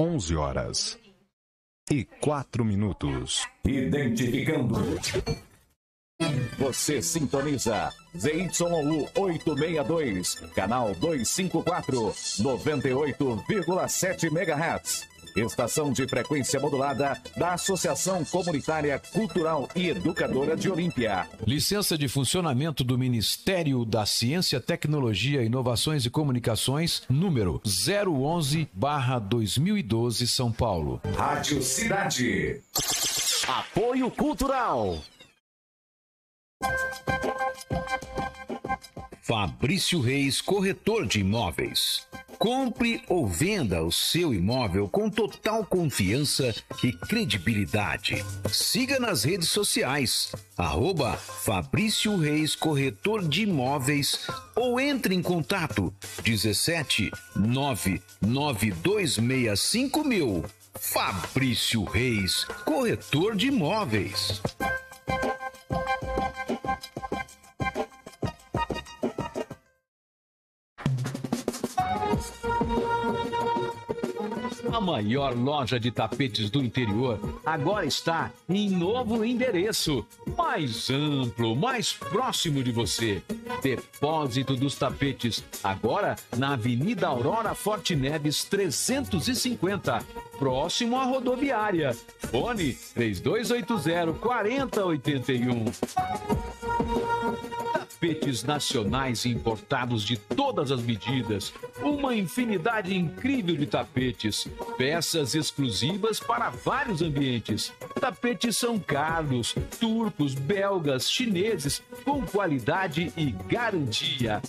11h04. Identificando. Você sintoniza ZYU862, canal 254, 98,7 MHz. Estação de frequência modulada da Associação Comunitária Cultural e Educadora de Olímpia. Licença de funcionamento do Ministério da Ciência, Tecnologia, Inovações e Comunicações, número 011/2012, São Paulo. Rádio Cidade. Apoio Cultural. Fabrício Reis, corretor de imóveis. Compre ou venda o seu imóvel com total confiança e credibilidade. Siga nas redes sociais, @Fabrício Reis, corretor de imóveis, ou entre em contato 17 99265 mil. Fabrício Reis, corretor de imóveis. A maior loja de tapetes do interior agora está em novo endereço, mais amplo, mais próximo de você. Depósito dos Tapetes, agora na Avenida Aurora Forte Neves 350, próximo à Rodoviária. Fone 3280-4081. Tapetes nacionais importados de todas as medidas, uma infinidade incrível de tapetes, peças exclusivas para vários ambientes. Tapetes São Carlos, turcos, belgas, chineses, com qualidade e garantia.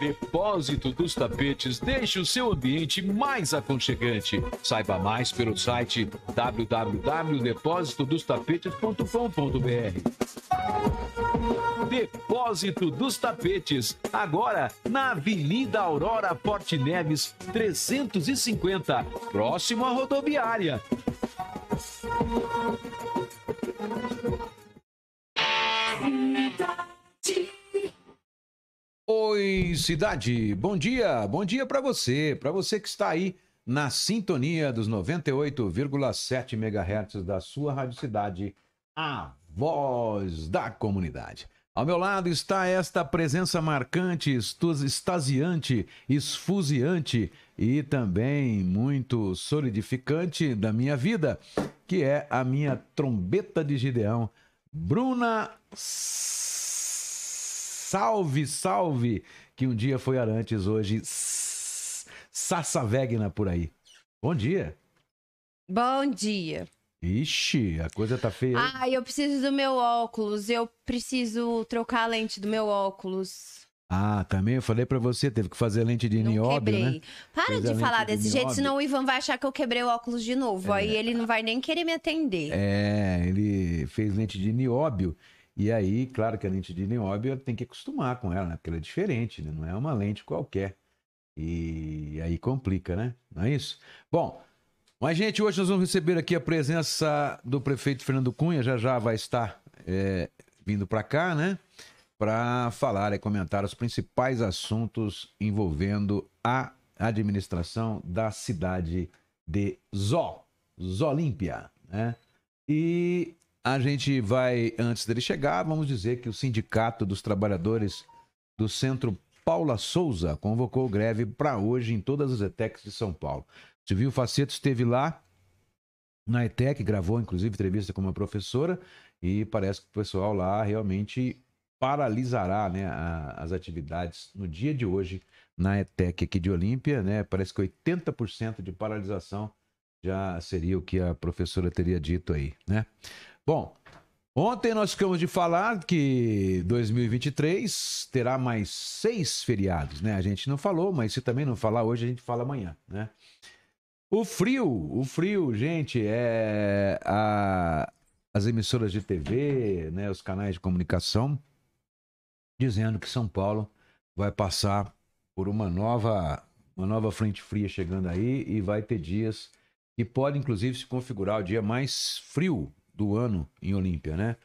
Depósito dos Tapetes deixa o seu ambiente mais aconchegante. Saiba mais pelo site www.depósitodostapetes.com.br. Depósito dos Tapetes, agora na Avenida Aurora Porte Neves 350, próximo à Rodoviária. Oi, Cidade, bom dia para você que está aí na sintonia dos 98,7 MHz da sua Rádio Cidade, a voz da comunidade. Ao meu lado está esta presença marcante, extasiante, esfuziante e também muito solidificante da minha vida, que é a minha trombeta de Gideão, Bruna. Salve, salve, que um dia foi Arantes, hoje Sassavegna por aí. Bom dia. Bom dia. Ixi, a coisa tá feia. Ah, eu preciso do meu óculos, eu preciso trocar a lente do meu óculos. Ah, também eu falei pra você, teve que fazer lente de nióbio, né? Para de falar desse jeito, senão o Ivan vai achar que eu quebrei o óculos de novo, aí ele não vai nem querer me atender. É, ele fez lente de nióbio. E aí, claro que a lente de nióbio tem que acostumar com ela, né? Porque ela é diferente, né? Não é uma lente qualquer. E aí complica, né? Não é isso? Bom, mas gente, hoje nós vamos receber aqui a presença do prefeito Fernando Cunha, já já vai estar vindo para cá, né? Para falar e comentar os principais assuntos envolvendo a administração da cidade de Zolímpia, né? E a gente vai, antes dele chegar, vamos dizer que o Sindicato dos Trabalhadores do Centro Paula Souza convocou greve para hoje em todas as ETECs de São Paulo. Silvio Faceto esteve lá na ETEC, gravou inclusive entrevista com uma professora e parece que o pessoal lá realmente paralisará, né, as atividades no dia de hoje na ETEC aqui de Olímpia, né? Parece que 80% de paralisação já seria o que a professora teria dito aí, né? Bom, ontem nós ficamos de falar que 2023 terá mais 6 feriados, né? A gente não falou, mas se também não falar hoje, a gente fala amanhã, né? O frio, gente, é as emissoras de TV, né, os canais de comunicação, dizendo que São Paulo vai passar por uma nova frente fria chegando aí e vai ter dias que pode, inclusive, se configurar o dia mais frio do ano em Olímpia, né?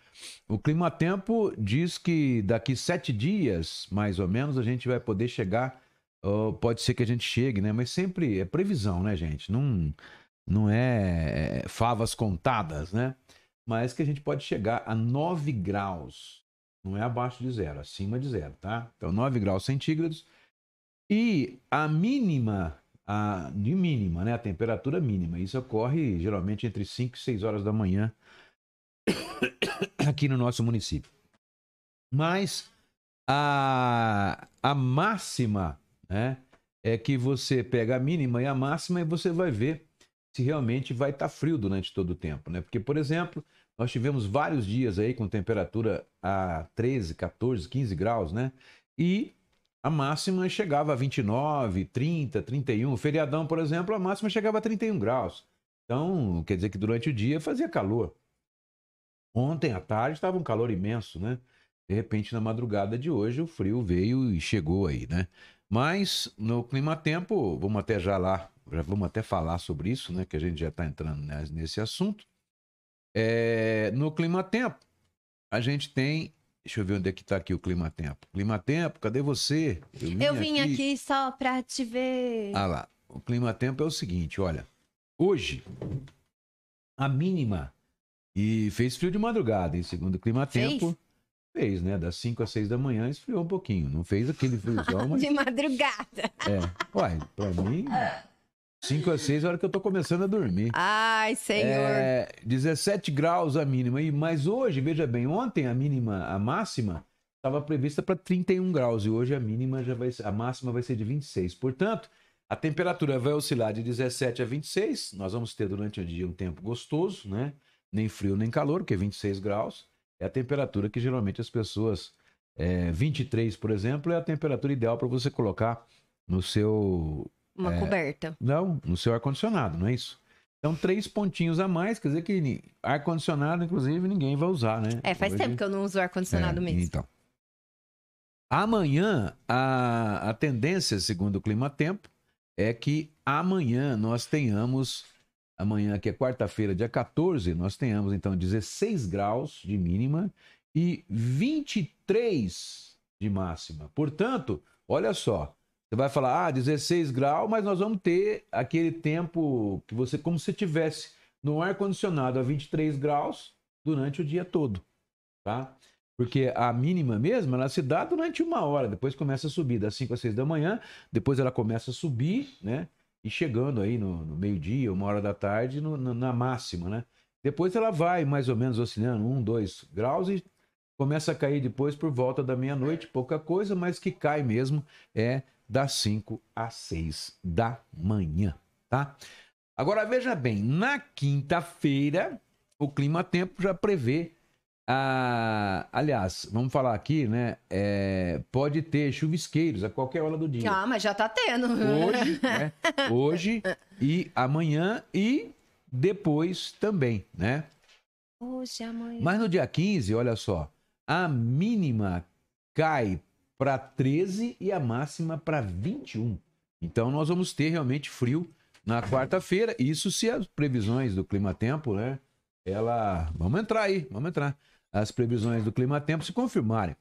O Climatempo diz que daqui 7 dias, mais ou menos, a gente vai poder chegar pode ser que a gente chegue, né? Mas sempre é previsão, né, gente? Não é favas contadas, né? Mas que a gente pode chegar a 9 graus. Não é abaixo de zero, acima de zero, tá? Então, 9 graus centígrados. E a mínima, né? A temperatura mínima. Isso ocorre geralmente entre 5 e 6 horas da manhã aqui no nosso município. Mas a máxima, né? É que você pega a mínima e a máxima e você vai ver se realmente vai estar frio durante todo o tempo, né? Porque, por exemplo, nós tivemos vários dias aí com temperatura a 13, 14, 15 graus, né? E a máxima chegava a 29, 30, 31. Feriadão, por exemplo, a máxima chegava a 31 graus. Então, quer dizer que durante o dia fazia calor. Ontem à tarde estava um calor imenso, né? De repente, na madrugada de hoje, o frio veio e chegou aí, né? Mas no Climatempo, vamos até já lá, já vamos até falar sobre isso, né? Que a gente já está entrando nesse assunto. No Climatempo, a gente tem... Deixa eu ver onde é que está aqui o Climatempo. Climatempo, cadê você? Eu vim aqui só para te ver. Ah lá, o Climatempo é o seguinte, olha. Hoje, a mínima... E fez frio de madrugada, hein? Segundo o Climatempo... Fez, né? Das 5 às 6 da manhã esfriou um pouquinho. Não fez aquele friozão, mas... De madrugada. É. Ué, pra mim... 5 às 6 é a hora que eu tô começando a dormir. Ai, senhor. 17 graus a mínima. Mas hoje, veja bem, ontem a mínima, a máxima, estava prevista para 31 graus. E hoje a mínima já vai ser... A máxima vai ser de 26. Portanto, a temperatura vai oscilar de 17 a 26. Nós vamos ter durante o dia um tempo gostoso, né? Nem frio, nem calor, porque 26 graus. É a temperatura que geralmente as pessoas... 23, por exemplo, é a temperatura ideal para você colocar no seu... Uma coberta. Não, no seu ar-condicionado, não é isso? Então, 3 pontinhos a mais, quer dizer que ar-condicionado, inclusive, ninguém vai usar, né? Faz tempo que eu não uso ar-condicionado mesmo. Então. Amanhã, a tendência, segundo o Climatempo, é que amanhã nós tenhamos... Amanhã, que é quarta-feira, dia 14, nós tenhamos, então, 16 graus de mínima e 23 de máxima. Portanto, olha só, você vai falar, 16 graus, mas nós vamos ter aquele tempo que você, como se tivesse no ar-condicionado a 23 graus durante o dia todo, tá? Porque a mínima mesmo, ela se dá durante 1 hora, depois começa a subir, das 5 às 6 da manhã, depois ela começa a subir, né? E chegando aí no meio-dia, 1 hora da tarde, na máxima, né? Depois ela vai mais ou menos oscilando 1, 2 graus e começa a cair depois por volta da meia-noite, pouca coisa, mas que cai mesmo é das 5 às 6 da manhã, tá? Agora veja bem, na quinta-feira o Climatempo já prevê, aliás, vamos falar aqui, né? Pode ter chuvisqueiros a qualquer hora do dia. Mas já tá tendo. Hoje, né? Hoje e amanhã e depois também, né? Hoje, amanhã. Mas no dia 15, olha só, a mínima cai para 13 e a máxima para 21. Então nós vamos ter realmente frio na quarta-feira. Isso se as previsões do Climatempo, né? Vamos entrar. As previsões do Climatempo se confirmarem.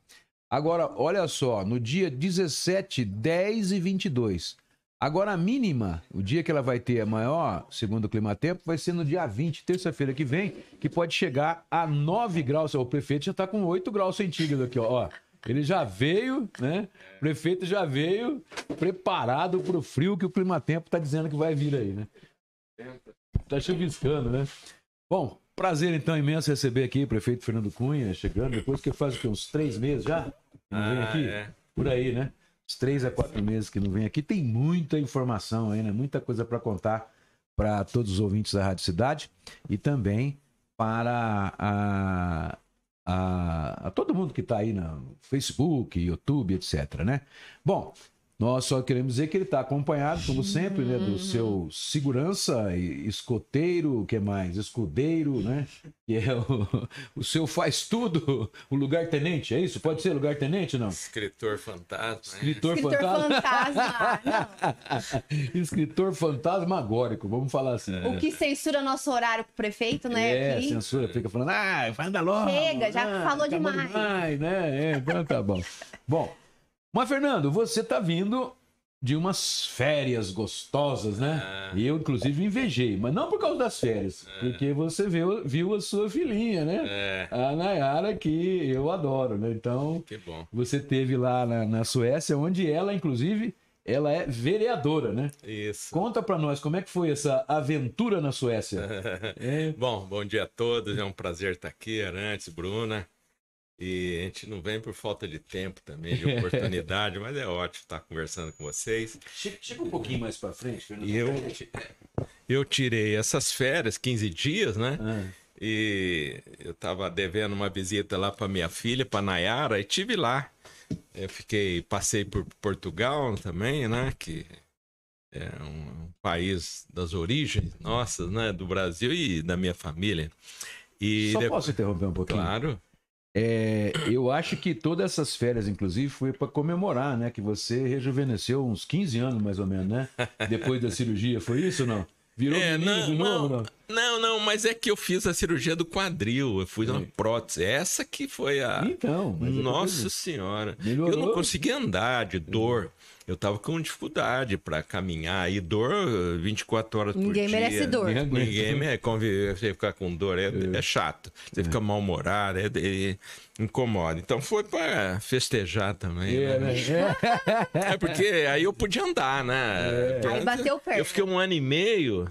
Agora, olha só, no dia 17, 10 e 22. Agora a mínima, o dia que ela vai ter a maior, segundo o Climatempo, vai ser no dia 20, terça-feira que vem, que pode chegar a 9 graus. O prefeito já está com 8 graus centígrados aqui, ó. Ele já veio, né? O prefeito já veio preparado para o frio que o Climatempo está dizendo que vai vir aí, né? Tá chuviscando, né? Bom, prazer, então, imenso receber aqui o prefeito Fernando Cunha, chegando depois que faz uns 3 meses já, não vem aqui? Por aí, né? Uns 3 a 4 meses que não vem aqui. Tem muita informação aí, né? Muita coisa para contar para todos os ouvintes da Rádio Cidade e também para a todo mundo que está aí no Facebook, YouTube, etc, né? Bom, nós só queremos dizer que ele está acompanhado, como sempre, né, do seu segurança, escoteiro, o que mais? Escudeiro, né? Que é o seu faz tudo, o lugar-tenente, é isso? Pode ser lugar-tenente, não? Escritor fantasma. Escritor fantasma. Escritor fantasmagórico, vamos falar assim. O que censura nosso horário pro prefeito, né? Censura, fica falando, anda logo. Chega, já falou demais. Então tá bom. Bom. Mas, Fernando, você está vindo de umas férias gostosas, né? E eu, inclusive, invejei, mas não por causa das férias, porque você viu a sua filhinha, né? A Nayara, que eu adoro, né? Então, que bom. Você teve lá na Suécia, onde ela, inclusive, ela é vereadora, né? Isso. Conta pra nós, como é que foi essa aventura na Suécia? Bom dia a todos, é um prazer estar aqui, Arantes, Bruna. E a gente não vem por falta de tempo também, de oportunidade, mas é ótimo estar conversando com vocês. Chega um pouquinho mais para frente, Fernando. Eu tirei essas férias, 15 dias, né? E eu estava devendo uma visita lá para minha filha, para Nayara, e estive lá. Eu passei por Portugal também, né? Que é um país das origens nossas, né? Do Brasil e da minha família. E só depois... Posso interromper um pouquinho? Claro. Eu acho que todas essas férias, inclusive, foi para comemorar, né? Que você rejuvenesceu uns 15 anos, mais ou menos, né? Depois da cirurgia, foi isso ou não? Virou não, mas é que eu fiz a cirurgia do quadril, eu fiz uma prótese, essa que foi a... Então... Nossa Senhora! Melhorou. Eu não conseguia andar de dor, eu tava com dificuldade para caminhar, e dor 24 horas por dia. Ninguém merece dor. Ninguém merece conviver, você ficar com dor, é chato, você fica mal-humorado, incomoda. Então foi para festejar também. É porque aí eu podia andar, né? Aí bateu o pé. Eu fiquei um ano e meio...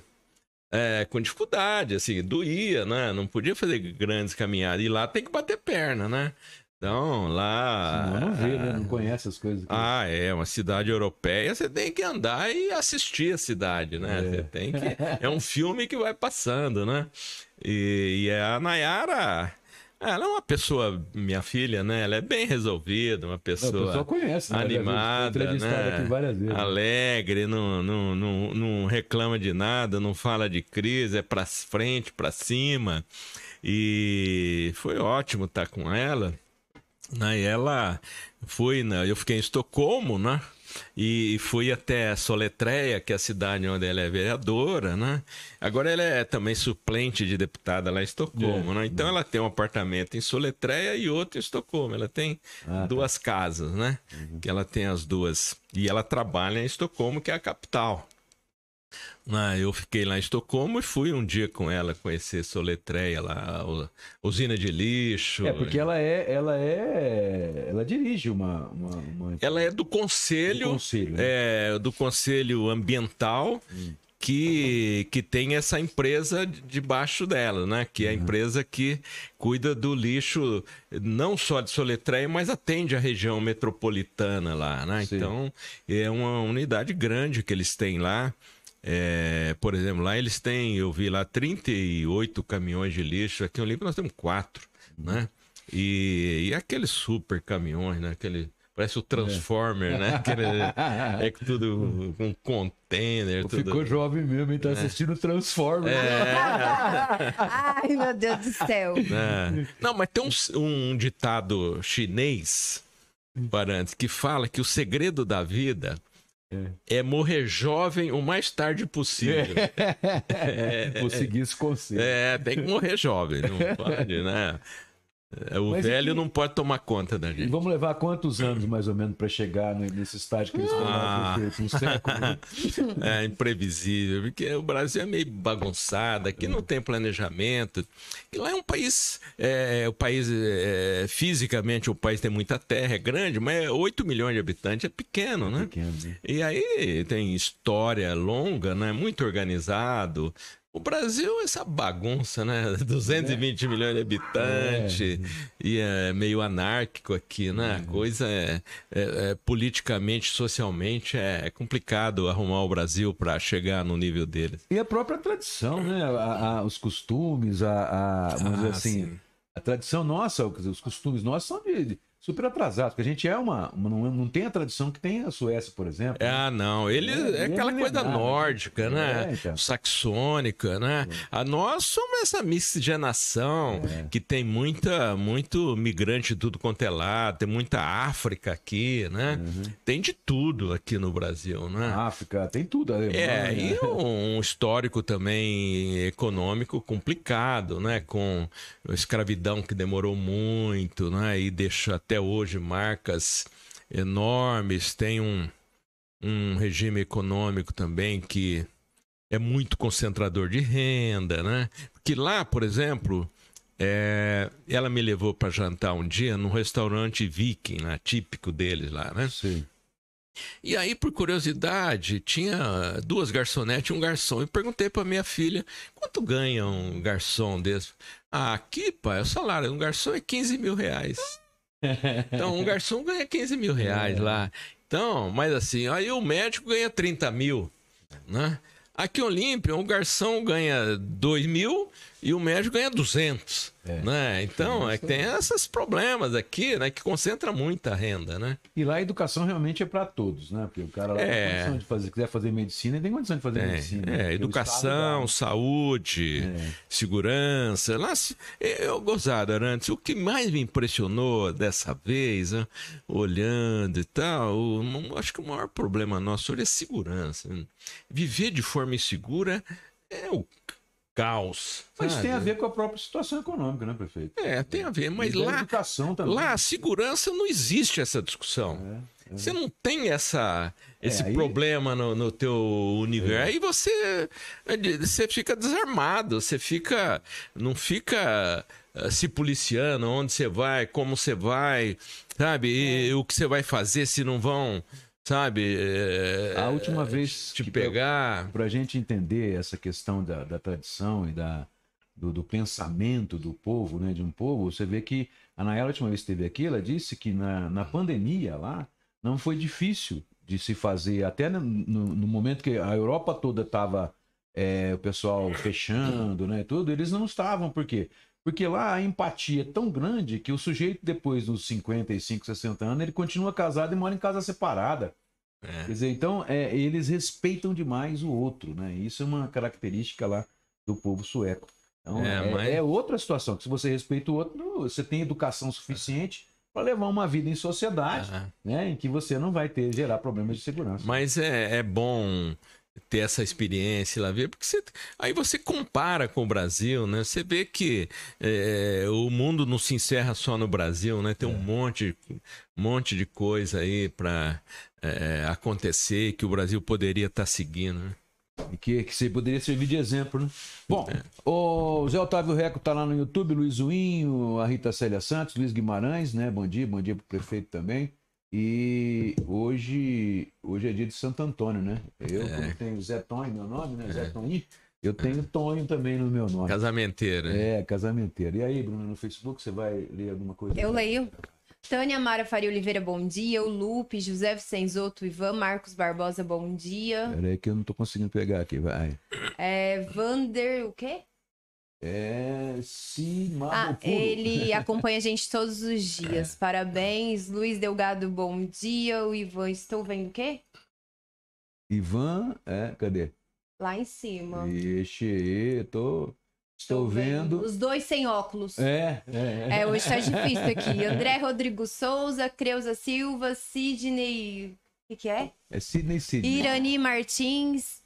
com dificuldade, assim, doía, né? Não podia fazer grandes caminhadas. E lá tem que bater perna, né? Então, lá... Senão não vê, né? Não conhece as coisas. É uma cidade europeia, você tem que andar e assistir a cidade, né? Você tem que... É um filme que vai passando, né? E a Nayara... Ela é uma pessoa, minha filha, né? Ela é bem resolvida, uma pessoa conhece, né? Animada, né? Aqui alegre, não reclama de nada, não fala de crise, é pra frente, pra cima. E foi ótimo estar com ela. Aí ela foi, eu fiquei em Estocolmo, né? E fui até Södertälje, que é a cidade onde ela é vereadora, né? Agora ela é também suplente de deputada lá em Estocolmo, né? Então ela tem um apartamento em Södertälje e outro em Estocolmo. Ela tem duas casas, né? Que ela tem as duas. E ela trabalha em Estocolmo, que é a capital. Eu fiquei lá em Estocolmo e fui um dia com ela conhecer Södertälje, usina de lixo. Porque ela dirige uma... Ela é do Conselho Ambiental, que tem essa empresa debaixo dela, né? Que é a empresa que cuida do lixo, não só de Södertälje, mas atende a região metropolitana lá, né? Então, é uma unidade grande que eles têm lá. Por exemplo, lá eles têm, eu vi lá 38 caminhões de lixo, aqui em Olímpio nós temos 4, né? E aqueles super caminhões, né? Parece o Transformer, né? Que tudo com container. Tudo... Ficou jovem mesmo e tá assistindo o Transformer. Ai, meu Deus do céu. Não, mas tem um ditado chinês, Barantes, que fala que o segredo da vida... é morrer jovem o mais tarde possível. Vou seguir esse conselho. Tem que morrer jovem, não pode, né? O mas velho não pode tomar conta da gente. E vamos levar quantos anos, mais ou menos, para chegar nesse estágio que eles estão um século? É imprevisível, porque o Brasil é meio bagunçado, aqui não tem planejamento. E lá é um país... fisicamente, o país tem muita terra, é grande, mas 8 milhões de habitantes é pequeno, né? E aí tem história longa, né? Muito organizado. O Brasil é essa bagunça, né? 220 milhões de habitantes, e é meio anárquico aqui, né? A coisa politicamente, socialmente, é complicado arrumar o Brasil para chegar no nível deles. E a própria tradição, né? Os costumes, vamos dizer assim, a tradição nossa, os costumes nossos são de... super atrasado, porque a gente é não tem a tradição que tem a Suécia, por exemplo. Não, ele é aquela coisa nórdica, né? Saxônica, né? Nós somos essa miscigenação que tem muito migrante de tudo quanto é lado, tem muita África aqui, né? Tem de tudo aqui no Brasil, né? África, tem tudo. E um histórico também econômico complicado, né? Com escravidão que demorou muito, né? E deixa até hoje marcas enormes, tem um regime econômico também que é muito concentrador de renda, né? Porque lá, por exemplo, ela me levou para jantar um dia num restaurante viking, né? Típico deles lá, né? Sim. E aí, por curiosidade, tinha duas garçonetes e um garçom. E perguntei para minha filha, quanto ganha um garçom desse? Ah, aqui, pai, o salário de um garçom é 15 mil reais. Então, um garçom ganha 15 mil reais lá. Então, mas assim, aí o médico ganha 30 mil, né? Aqui em Olímpia, um garçom ganha 2 mil e o médico ganha 200, né? Então, tem esses problemas aqui, né? Que concentra muita renda, né? E lá a educação realmente é para todos, né? Porque o cara lá tem condição de fazer, quiser fazer medicina, ele tem condição de fazer medicina. É, educação, saúde, segurança. Lá, eu gozado, Arantes, o que mais me impressionou dessa vez, né? Olhando e tal, acho que o maior problema nosso hoje é segurança. Viver de forma insegura é o caos. Mas tem a ver com a própria situação econômica, né, prefeito? É, tem a ver, mas lá, educação também. Lá a segurança não existe essa discussão. Você não tem esse problema no teu universo. Aí você fica desarmado, você fica, não fica se policiando, onde você vai, como você vai, sabe? E o que você vai fazer se não vão... Sabe, a última vez te pegar... Para a gente entender essa questão da tradição e do pensamento do povo, né, de um povo, você vê que a Nayara, a última vez que esteve aqui, ela disse que na pandemia lá não foi difícil de se fazer, até no momento que a Europa toda estava o pessoal fechando, né, tudo, eles não estavam, por quê? Porque lá a empatia é tão grande que o sujeito, depois dos 55, 60 anos, ele continua casado e mora em casa separada. É. Quer dizer, então, eles respeitam demais o outro, né? Isso é uma característica lá do povo sueco. Então, é outra situação, que se você respeita o outro, você tem educação suficiente para levar uma vida em sociedade, né? Em que você não vai gerar problemas de segurança. Mas é bom... ter essa experiência lá, ver, porque aí você compara com o Brasil, né? Você vê que o mundo não se encerra só no Brasil, né? Tem um monte de coisa aí para acontecer que o Brasil poderia estar seguindo, né? E que você poderia servir de exemplo, né? Bom, o Zé Otávio Reco tá lá no YouTube, Luiz Uinho, a Rita Célia Santos, Luiz Guimarães, né? Bom dia pro prefeito também. E hoje é dia de Santo Antônio, né? Eu como tenho Zé Tonho, meu nome, né? Zé Tonho, eu tenho Tonho também no meu nome. Casamenteira. É, casamenteira. E aí, Bruno, no Facebook, você vai ler alguma coisa? Eu leio. Tânia Mara Faria Oliveira, bom dia. O Lupe, José Vicenzotto, Ivan Marcos Barbosa, bom dia. Peraí que eu não tô conseguindo pegar aqui, vai. Vander, o quê? Ele acompanha a gente todos os dias. Parabéns, Luiz Delgado, bom dia. O Ivan, estou vendo o quê? Ivan, cadê? Lá em cima. Ixi, estou vendo. Os dois sem óculos. Hoje tá difícil aqui. André Rodrigo Souza, Creuza Silva, Sidney. O que é? É Sidney. Irani Martins.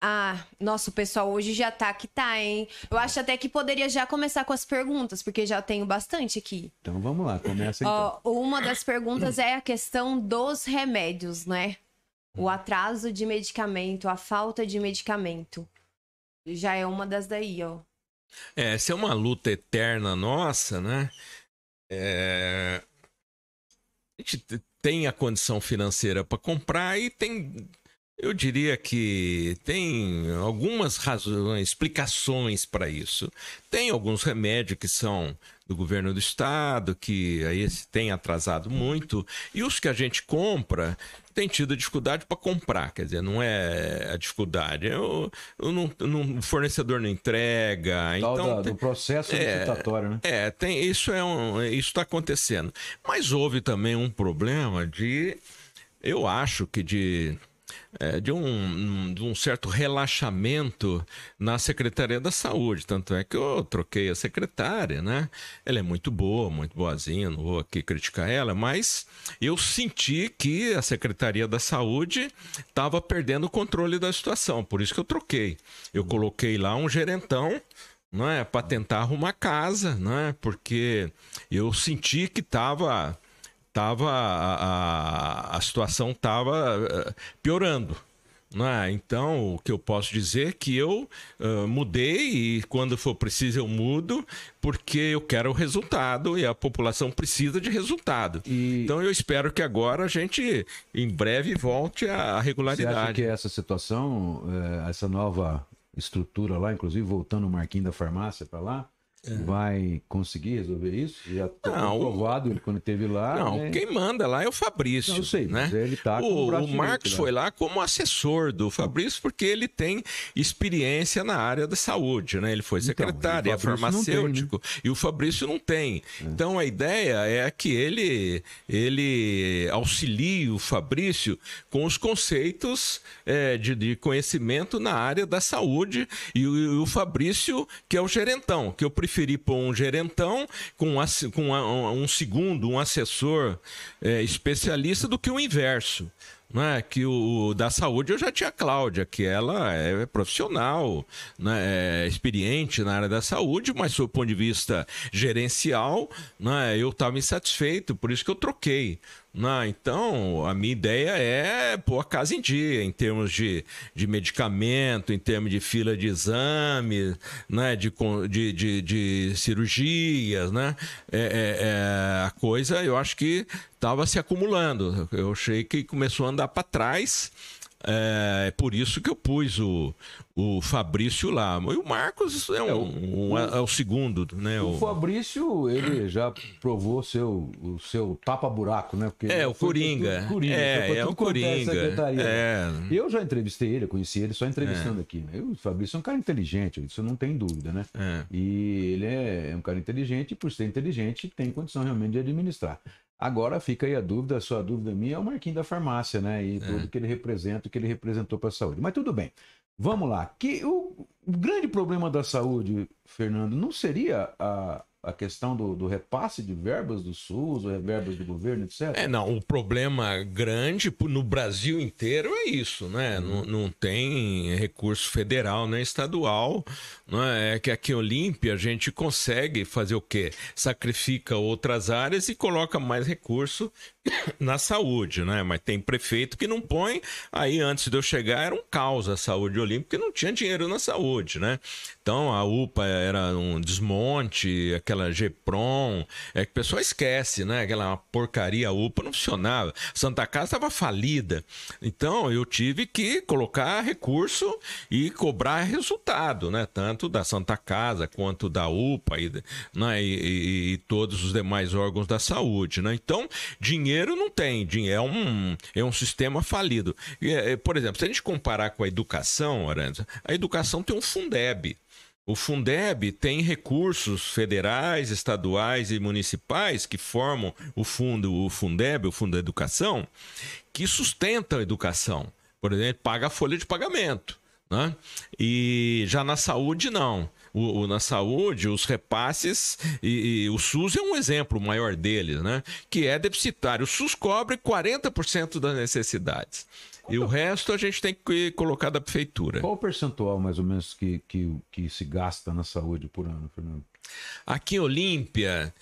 Ah, nosso pessoal hoje já tá que tá, hein? Eu acho até que poderia já começar com as perguntas, porque já tenho bastante aqui. Então vamos lá, começa então. Uma das perguntas é a questão dos remédios, né? O atraso de medicamento, a falta de medicamento. Já é uma das daí, ó. Essa é uma luta eterna nossa, né? A gente tem a condição financeira para comprar e tem... Eu diria que tem algumas razões, explicações para isso. Tem alguns remédios que são do governo do estado, que aí se tem atrasado muito, e os que a gente compra tem tido dificuldade para comprar, quer dizer, não é a dificuldade, o fornecedor não entrega. Então, do processo licitatório, né? Isso está acontecendo. Mas houve também um problema de um certo relaxamento na Secretaria da Saúde. Tanto é que eu troquei a secretária, né? Ela é muito boa, muito boazinha, não vou aqui criticar ela, mas eu senti que a Secretaria da Saúde estava perdendo o controle da situação, por isso que eu troquei. Eu coloquei lá um gerentão, né, para tentar arrumar casa, né? Porque eu senti que estava... a situação estava piorando. Ah, então, o que eu posso dizer é que eu mudei, e quando for preciso eu mudo, porque eu quero o resultado e a população precisa de resultado. E... Então, eu espero que agora a gente, em breve, volte à regularidade. Você acha que essa situação, essa nova estrutura lá, inclusive voltando o Marquinho da farmácia para lá, vai conseguir resolver isso? Já está comprovado quando esteve lá. Não, né? Quem manda lá é o Fabrício. Não, eu sei, né? Mas ele tá o Marcos foi lá como assessor do Fabrício, porque ele tem experiência na área da saúde, né? Ele foi secretário, é farmacêutico, tem, né? E o Fabrício não tem. Então a ideia é que ele auxilie o Fabrício com os conceitos de conhecimento na área da saúde, e o Fabrício, que é o gerentão, que eu preferi pôr um gerentão com um segundo, um assessor especialista, do que o inverso. Né? Que o da saúde eu já tinha a Cláudia, que ela é profissional, né? É experiente na área da saúde, mas do ponto de vista gerencial, né? Eu estava insatisfeito, por isso que eu troquei. Não, então, a minha ideia é pôr a casa em dia, em termos de medicamento, em termos de fila de exame, né, de cirurgias, né? A coisa, eu acho que estava se acumulando. Eu achei que começou a andar para trás. É por isso que eu pus o Fabrício lá. E o Marcos é o segundo, né? O Fabrício, ele já provou o seu tapa-buraco, né? Porque o Coringa. Coringa. Eu já entrevistei ele, eu conheci ele só entrevistando aqui. O Fabrício é um cara inteligente, isso não tem dúvida, né? E ele é um cara inteligente, e por ser inteligente tem condição realmente de administrar. Agora fica aí a dúvida, a sua dúvida minha é o Marquinho da farmácia, né? E tudo que ele representa, o que ele representou para a saúde. Mas tudo bem, vamos lá. Que o grande problema da saúde, Fernando, não seria a questão do repasse de verbas do SUS, ou verbas do governo, etc? Não, o problema grande no Brasil inteiro é isso, né? Não tem recurso federal nem estadual, né? É que aqui em Olímpia a gente consegue fazer o quê? Sacrifica outras áreas e coloca mais recurso na saúde, né? Mas tem prefeito que não põe. Aí, antes de eu chegar, era um caos a saúde olímpica, porque não tinha dinheiro na saúde, né? Então, a UPA era um desmonte, aquela GEPRON, que o pessoal esquece, né? Aquela porcaria, a UPA não funcionava. Santa Casa estava falida. Então, eu tive que colocar recurso e cobrar resultado, né? Tanto da Santa Casa quanto da UPA e todos os demais órgãos da saúde, né? Então, dinheiro não tem, é um sistema falido. Por exemplo, se a gente comparar com a educação, Arantes, a educação tem um Fundeb. O Fundeb tem recursos federais, estaduais e municipais que formam o Fundo da Educação, que sustenta a educação. Por exemplo, paga a folha de pagamento, né? E já na saúde, não. Na saúde, os repasses, e o SUS é um exemplo maior deles, né? Que é deficitário. O SUS cobre 40% das necessidades. E o resto a gente tem que colocar da prefeitura. Qual o percentual, mais ou menos, que se gasta na saúde por ano, Fernando? Aqui em Olímpia,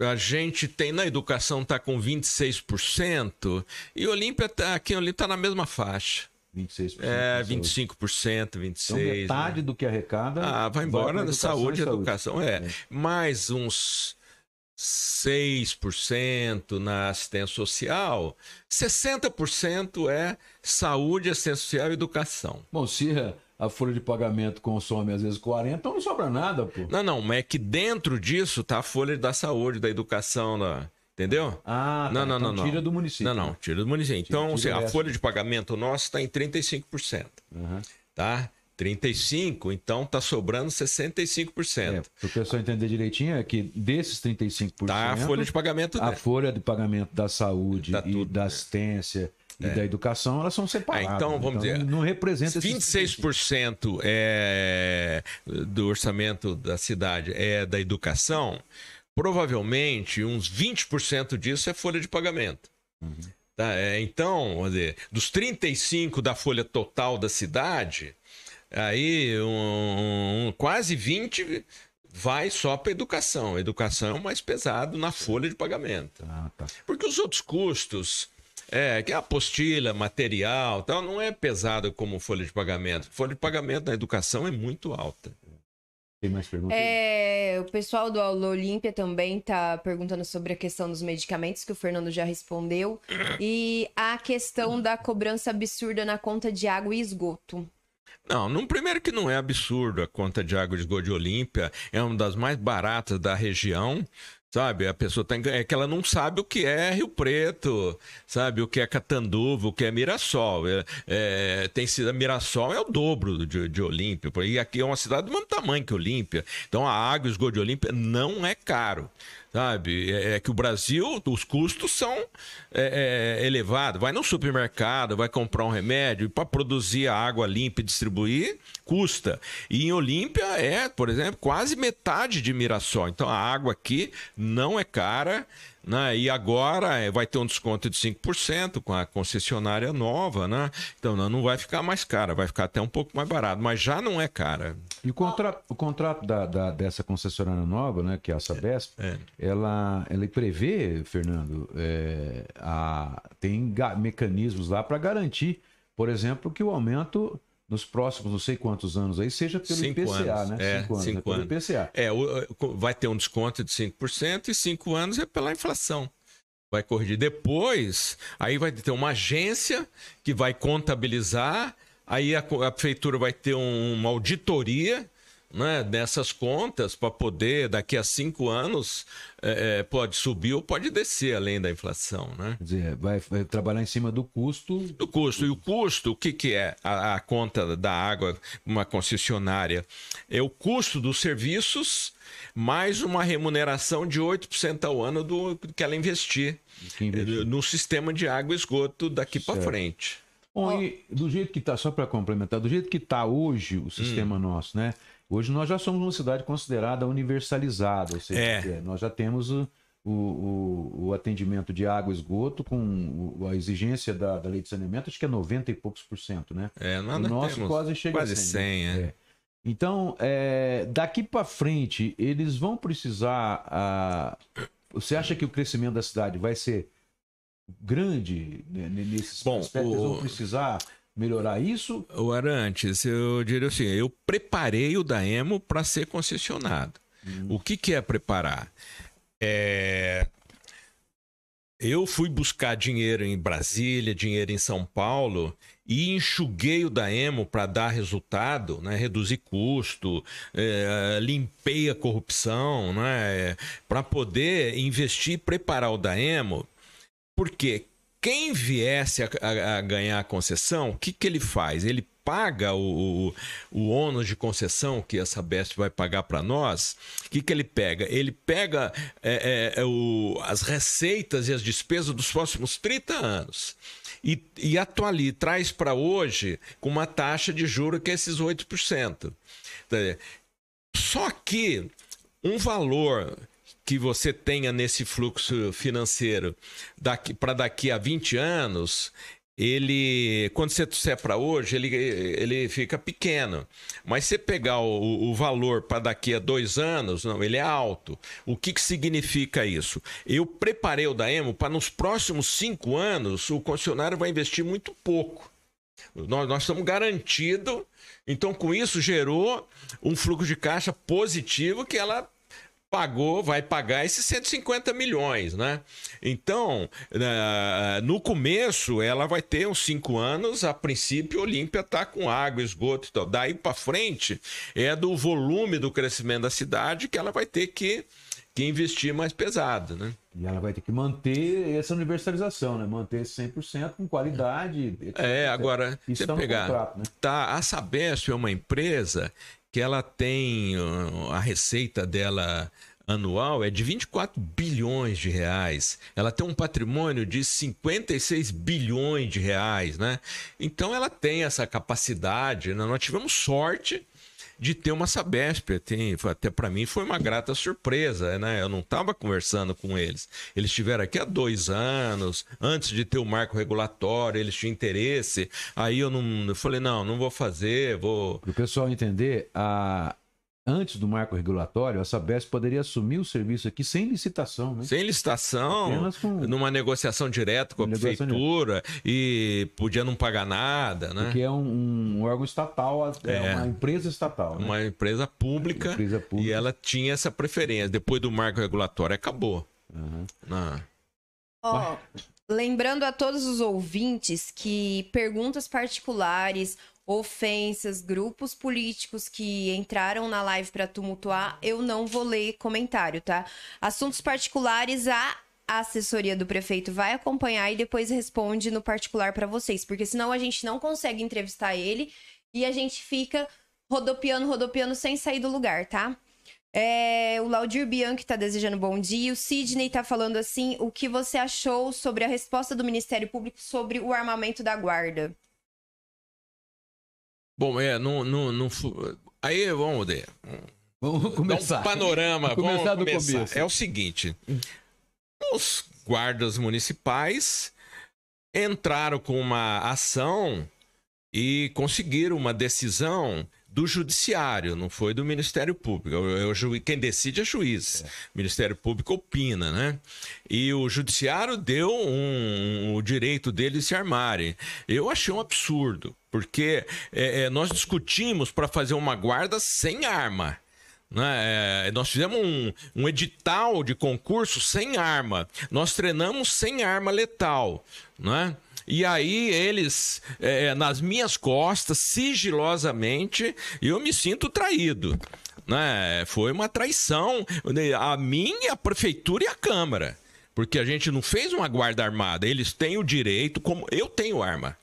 a gente tem, na educação está com 26%, e Olímpia aqui em Olímpia está na mesma faixa. 26%. 25%, 26%. Então, metade, né, do que arrecada... vai embora da saúde e educação. Mais uns 6% na assistência social, 60% é saúde, assistência social e educação. Bom, se a folha de pagamento consome às vezes 40%, então não sobra nada, pô. Não, mas é que dentro disso tá a folha da saúde, da educação, da... Entendeu? Então tira do município. Tira do município. Então, a folha de pagamento nossa está em 35%. Tá? 35%, então está sobrando 65%. Para o pessoal entender direitinho, é que desses 35%... Tá a folha de pagamento dela. A folha de pagamento da saúde, tá, e da assistência... E da educação, elas são separadas. Então, vamos dizer, não representa 26% do orçamento da cidade é da educação. Provavelmente, uns 20% disso é folha de pagamento. Tá? Então, vamos dizer, dos 35% da folha total da cidade, aí quase 20%... vai só para a educação. A educação é mais pesado na folha de pagamento. Ah, tá. Porque os outros custos, que é apostila, material, tal, não é pesado como folha de pagamento. Folha de pagamento na educação é muito alta. Tem mais perguntas? O pessoal do Aula Olímpia também está perguntando sobre a questão dos medicamentos, que o Fernando já respondeu, e a questão da cobrança absurda na conta de água e esgoto. Não, primeiro que não é absurdo. A conta de água e esgoto de Olímpia é uma das mais baratas da região, sabe? A pessoa é que ela não sabe o que é Rio Preto, sabe? O que é Catanduva, o que é Mirassol. Mirassol é o dobro de Olímpia. E aqui é uma cidade do mesmo tamanho que Olímpia. Então a água e esgoto de Olímpia não é caro, sabe? É que o Brasil, os custos são elevados. Vai no supermercado, vai comprar um remédio, para produzir a água limpa e distribuir, custa. E em Olímpia por exemplo, quase metade de Mirassol. Então a água aqui não é cara, né? E agora vai ter um desconto de 5% com a concessionária nova, né? Então não vai ficar mais cara, vai ficar até um pouco mais barato, mas já não é cara. E o contrato dessa concessionária nova, né, que é a Sabesp, ela prevê, Fernando, tem mecanismos lá para garantir, por exemplo, que o aumento nos próximos não sei quantos anos aí, seja pelo IPCA, anos, né? 5 anos. Pelo IPCA. Vai ter um desconto de 5% e 5 anos é pela inflação. Vai corrigir. Depois, aí vai ter uma agência que vai contabilizar, aí a prefeitura vai ter uma auditoria, né, dessas contas para poder, daqui a 5 anos, pode subir ou pode descer além da inflação, né? Quer dizer, vai trabalhar em cima do custo. Do custo. E o custo, o que é a conta da água, uma concessionária? É o custo dos serviços mais uma remuneração de 8% ao ano do que ela investir no sistema de água e esgoto daqui para frente. Bom, e do jeito que está, só para complementar, do jeito que está hoje o sistema nosso, né? Hoje nós já somos uma cidade considerada universalizada, ou seja, nós já temos o atendimento de água e esgoto com a exigência da lei de saneamento, acho que é 90 e poucos por cento, né? O nosso quase chega a 100, né? Então, daqui para frente, eles vão precisar... Você acha que o crescimento da cidade vai ser grande, né, nesses aspectos? Eles vão precisar... melhorar isso? O Arantes, eu diria assim, eu preparei o Daemo para ser concessionado. O que é preparar? Eu fui buscar dinheiro em Brasília, dinheiro em São Paulo e enxuguei o Daemo para dar resultado, né? Reduzir custo, limpei a corrupção, né? Para poder investir e preparar o Daemo, porque quem viesse a ganhar a concessão, o que ele faz? Ele paga o ônus de concessão que a Sabesp vai pagar para nós. O que ele pega? Ele pega as receitas e as despesas dos próximos 30 anos e atualiza, traz para hoje com uma taxa de juros que é esses 8%. Só que um valor que você tenha nesse fluxo financeiro para daqui a 20 anos, quando você trouxer para hoje, ele fica pequeno. Mas se você pegar o valor para daqui a 2 anos, não, ele é alto. O que significa isso? Eu preparei o Daemo para nos próximos 5 anos, o concessionário vai investir muito pouco. Nós estamos garantidos. Então, com isso, gerou um fluxo de caixa positivo que ela vai pagar esses 150 milhões, né? Então, no começo, ela vai ter uns 5 anos, a princípio, Olímpia está com água, esgoto e tal. Daí para frente, do volume do crescimento da cidade que ela vai ter que investir mais pesado, né? E ela vai ter que manter essa universalização, né? Manter 100% com qualidade. Agora, você pegar... contrato, né? A Sabesp é uma empresa que ela tem, a receita dela anual é de 24 bilhões de reais. Ela tem um patrimônio de 56 bilhões de reais, né? Então ela tem essa capacidade, né? Nós tivemos sorte de ter uma Sabesp, até para mim foi uma grata surpresa, né? Eu não estava conversando com eles. Eles estiveram aqui há 2 anos, antes de ter o marco regulatório, eles tinham interesse. Aí eu falei, não vou fazer, vou... Para o pessoal entender, Antes do marco regulatório, a Sabesp poderia assumir o serviço aqui sem licitação, né? Sem licitação, numa negociação direta com a prefeitura e podia não pagar nada, né? Porque é um órgão estatal, é uma empresa estatal, né? Uma empresa pública, e ela tinha essa preferência. Depois do marco regulatório, acabou. Uhum. Ah. Ó, lembrando a todos os ouvintes que perguntas particulares, ofensas, grupos políticos que entraram na live para tumultuar, eu não vou ler comentário, tá? Assuntos particulares, a assessoria do prefeito vai acompanhar e depois responde no particular para vocês, porque senão a gente não consegue entrevistar ele e a gente fica rodopiando sem sair do lugar, tá? O Laudir Bianchi tá desejando bom dia. O Sidney tá falando assim: o que você achou sobre a resposta do Ministério Público sobre o armamento da guarda? Bom, não. Aí vamos ver. Vamos começar. Dá um panorama. Vamos começar do começo. É o seguinte: os guardas municipais entraram com uma ação e conseguiram uma decisão do judiciário, não foi do Ministério Público. Quem decide é juiz. O Ministério Público opina, né? E o judiciário deu o direito deles se armarem. Eu achei um absurdo, porque nós discutimos para fazer uma guarda sem arma. Né? Nós fizemos um edital de concurso sem arma. Nós treinamos sem arma letal, né? E aí eles, nas minhas costas, sigilosamente, eu me sinto traído, né? Foi uma traição a mim, a prefeitura e a Câmara, porque a gente não fez uma guarda armada. Eles têm o direito, como eu tenho arma.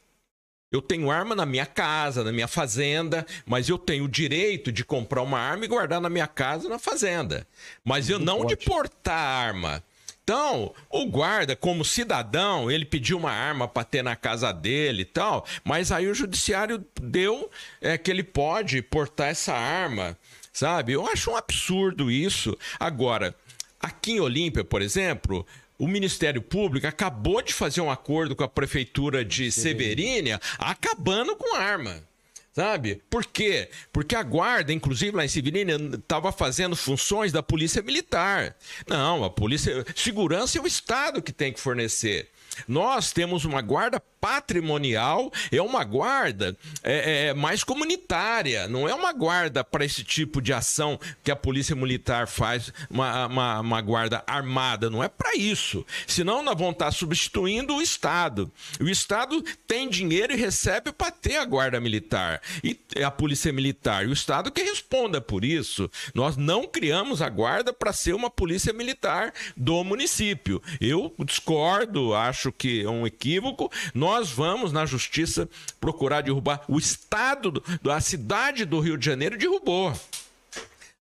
Eu tenho arma na minha casa, na minha fazenda, mas eu tenho o direito de comprar uma arma e guardar na minha casa, na fazenda. Mas eu não de portar arma. Então, o guarda, como cidadão, ele pediu uma arma para ter na casa dele e tal, mas aí o judiciário deu que ele pode portar essa arma, sabe? Eu acho um absurdo isso. Agora, aqui em Olímpia, por exemplo, o Ministério Público acabou de fazer um acordo com a Prefeitura de Severínia, acabando com arma. Sabe? Por quê? Porque a guarda, inclusive lá em Severínia, estava fazendo funções da polícia militar. Não, a polícia... Segurança é o Estado que tem que fornecer. Nós temos uma guarda patrimonial, é uma guarda mais comunitária, não é uma guarda para esse tipo de ação que a polícia militar faz, uma guarda armada, não é para isso. Senão nós vamos estar substituindo o Estado. O Estado tem dinheiro e recebe para ter a guarda militar, e a polícia militar, e o Estado que responda por isso. Nós não criamos a guarda para ser uma polícia militar do município. Eu discordo, acho que é um equívoco. Nós vamos na justiça procurar derrubar. O estado, a cidade do Rio de Janeiro derrubou.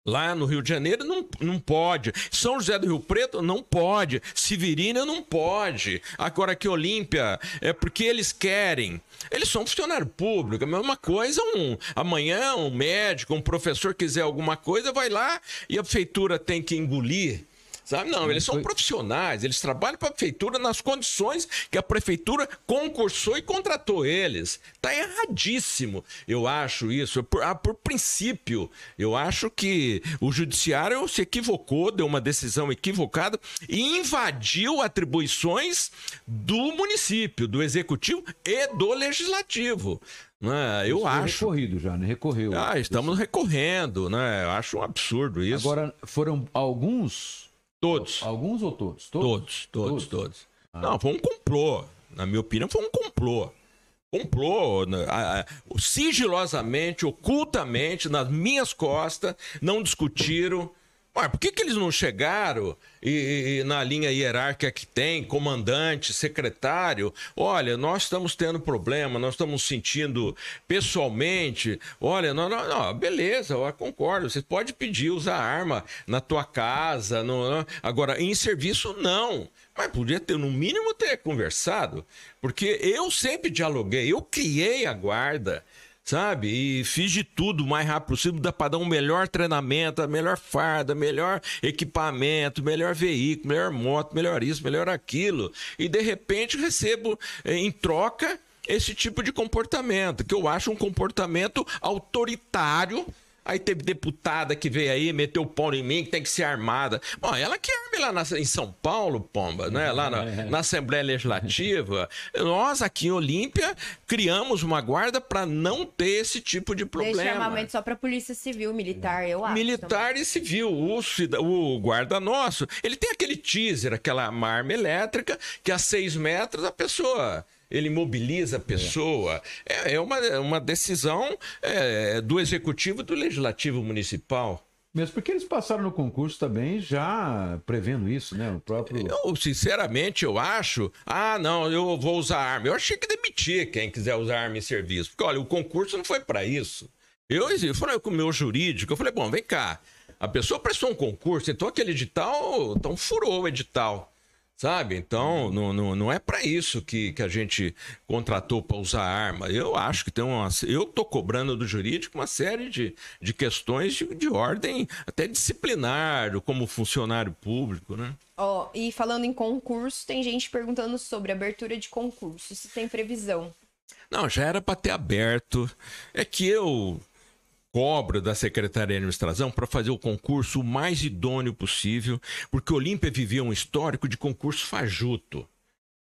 Lá no Rio de Janeiro não pode. São José do Rio Preto não pode. Severínia não pode. Agora aqui Olímpia, é porque eles querem. Eles são funcionário público. A mesma coisa, amanhã um médico, um professor quiser alguma coisa, vai lá e a prefeitura tem que engolir. Sabe? Não, eles são profissionais, eles trabalham para a prefeitura nas condições que a prefeitura concursou e contratou eles. Está erradíssimo, eu acho isso. Por princípio, eu acho que o judiciário se equivocou, deu uma decisão equivocada e invadiu atribuições do município, do executivo e do legislativo. Né? Eu acho. Recorrido já, né? Recorreu. Ah, estamos recorrendo, né? Eu acho um absurdo isso. Agora, foram alguns... Todos. Alguns ou todos? Todos. Ah. Não, foi um complô. Na minha opinião, foi um complô. Complô, sigilosamente, ocultamente, nas minhas costas, não discutiram. Mas por que eles não chegaram e na linha hierárquica que tem, comandante, secretário? Olha, nós estamos tendo problema, nós estamos sentindo pessoalmente. Olha, não, beleza, eu concordo. Você pode pedir usar arma na tua casa. Agora, em serviço, não. Mas podia ter, no mínimo, ter conversado. Porque eu sempre dialoguei, eu criei a guarda. Sabe? E fiz de tudo o mais rápido possível, dá para dar um melhor treinamento, a melhor farda, melhor equipamento, melhor veículo, melhor moto, melhor isso, melhor aquilo. E de repente recebo em troca esse tipo de comportamento, que eu acho um comportamento autoritário, Aí teve deputada que veio aí, meteu o pau em mim, que tem que ser armada. Bom, ela que arme lá em São Paulo, pomba, né? Lá na Assembleia Legislativa. Nós, aqui em Olímpia, criamos uma guarda para não ter esse tipo de problema. Deixa armamento só para polícia civil, militar, eu acho. Militar também. E civil. O guarda nosso, ele tem aquele teaser, aquela arma elétrica, que a 6 metros a pessoa... Ele mobiliza a pessoa. É uma decisão do Executivo e do Legislativo Municipal. Mesmo porque eles passaram no concurso também já prevendo isso, né? O próprio... Eu, sinceramente, eu acho... Ah, não, eu vou usar arma. Eu achei que demitir quem quiser usar arma em serviço. Porque, olha, o concurso não foi para isso. Eu falei com o meu jurídico, eu falei, bom, vem cá. A pessoa prestou um concurso, então aquele edital... Então furou o edital. Sabe? Então, não é para isso que a gente contratou para usar arma. Eu acho que tem uma... Eu estou cobrando do jurídico uma série de questões de ordem até disciplinar, como funcionário público, né? Ó, e falando em concurso, tem gente perguntando sobre abertura de concurso. Isso tem previsão? Não, já era para ter aberto. É que eu... cobro da Secretaria de Administração para fazer o concurso o mais idôneo possível, porque Olímpia vivia um histórico de concurso fajuto.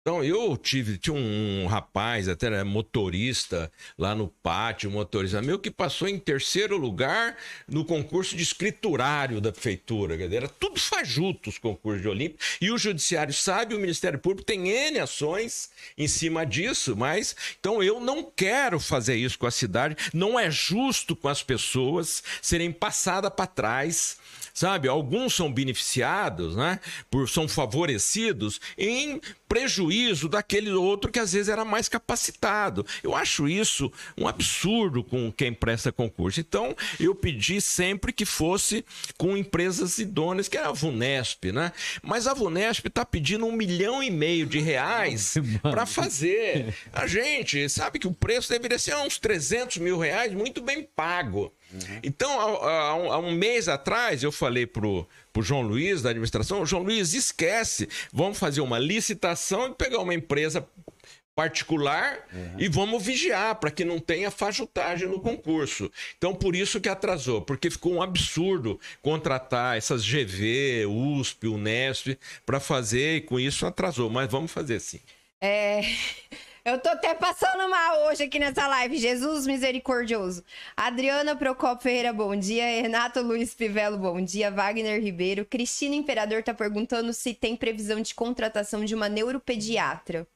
Então, eu tinha um rapaz, até era motorista, lá no pátio, motorista meu, que passou em terceiro lugar no concurso de escriturário da prefeitura. Era tudo fajuto os concursos de Olímpia. E o Judiciário sabe, o Ministério Público tem N ações em cima disso, mas... Então, eu não quero fazer isso com a cidade. Não é justo com as pessoas serem passadas para trás... Sabe, alguns são beneficiados, né? São favorecidos em prejuízo daquele outro que às vezes era mais capacitado. Eu acho isso um absurdo com quem presta concurso. Então, eu pedi sempre que fosse com empresas idôneas, que era a Vunesp, né? Mas a Vunesp está pedindo 1,5 milhão de reais para fazer. A gente sabe que o preço deveria ser uns 300 mil reais, muito bem pago. Então, há um mês atrás, eu falei pro João Luiz, da administração, João Luiz, esquece, vamos fazer uma licitação e pegar uma empresa particular e vamos vigiar para que não tenha fajutagem no concurso. Então, por isso que atrasou, porque ficou um absurdo contratar essas GV, USP, Unesp, para fazer e com isso atrasou, mas vamos fazer sim. Eu tô até passando mal hoje aqui nessa live, Jesus misericordioso. Adriana Procopio Ferreira, bom dia. Renato Luiz Pivello, bom dia. Wagner Ribeiro. Cristina Imperador tá perguntando se tem previsão de contratação de uma neuropediatra.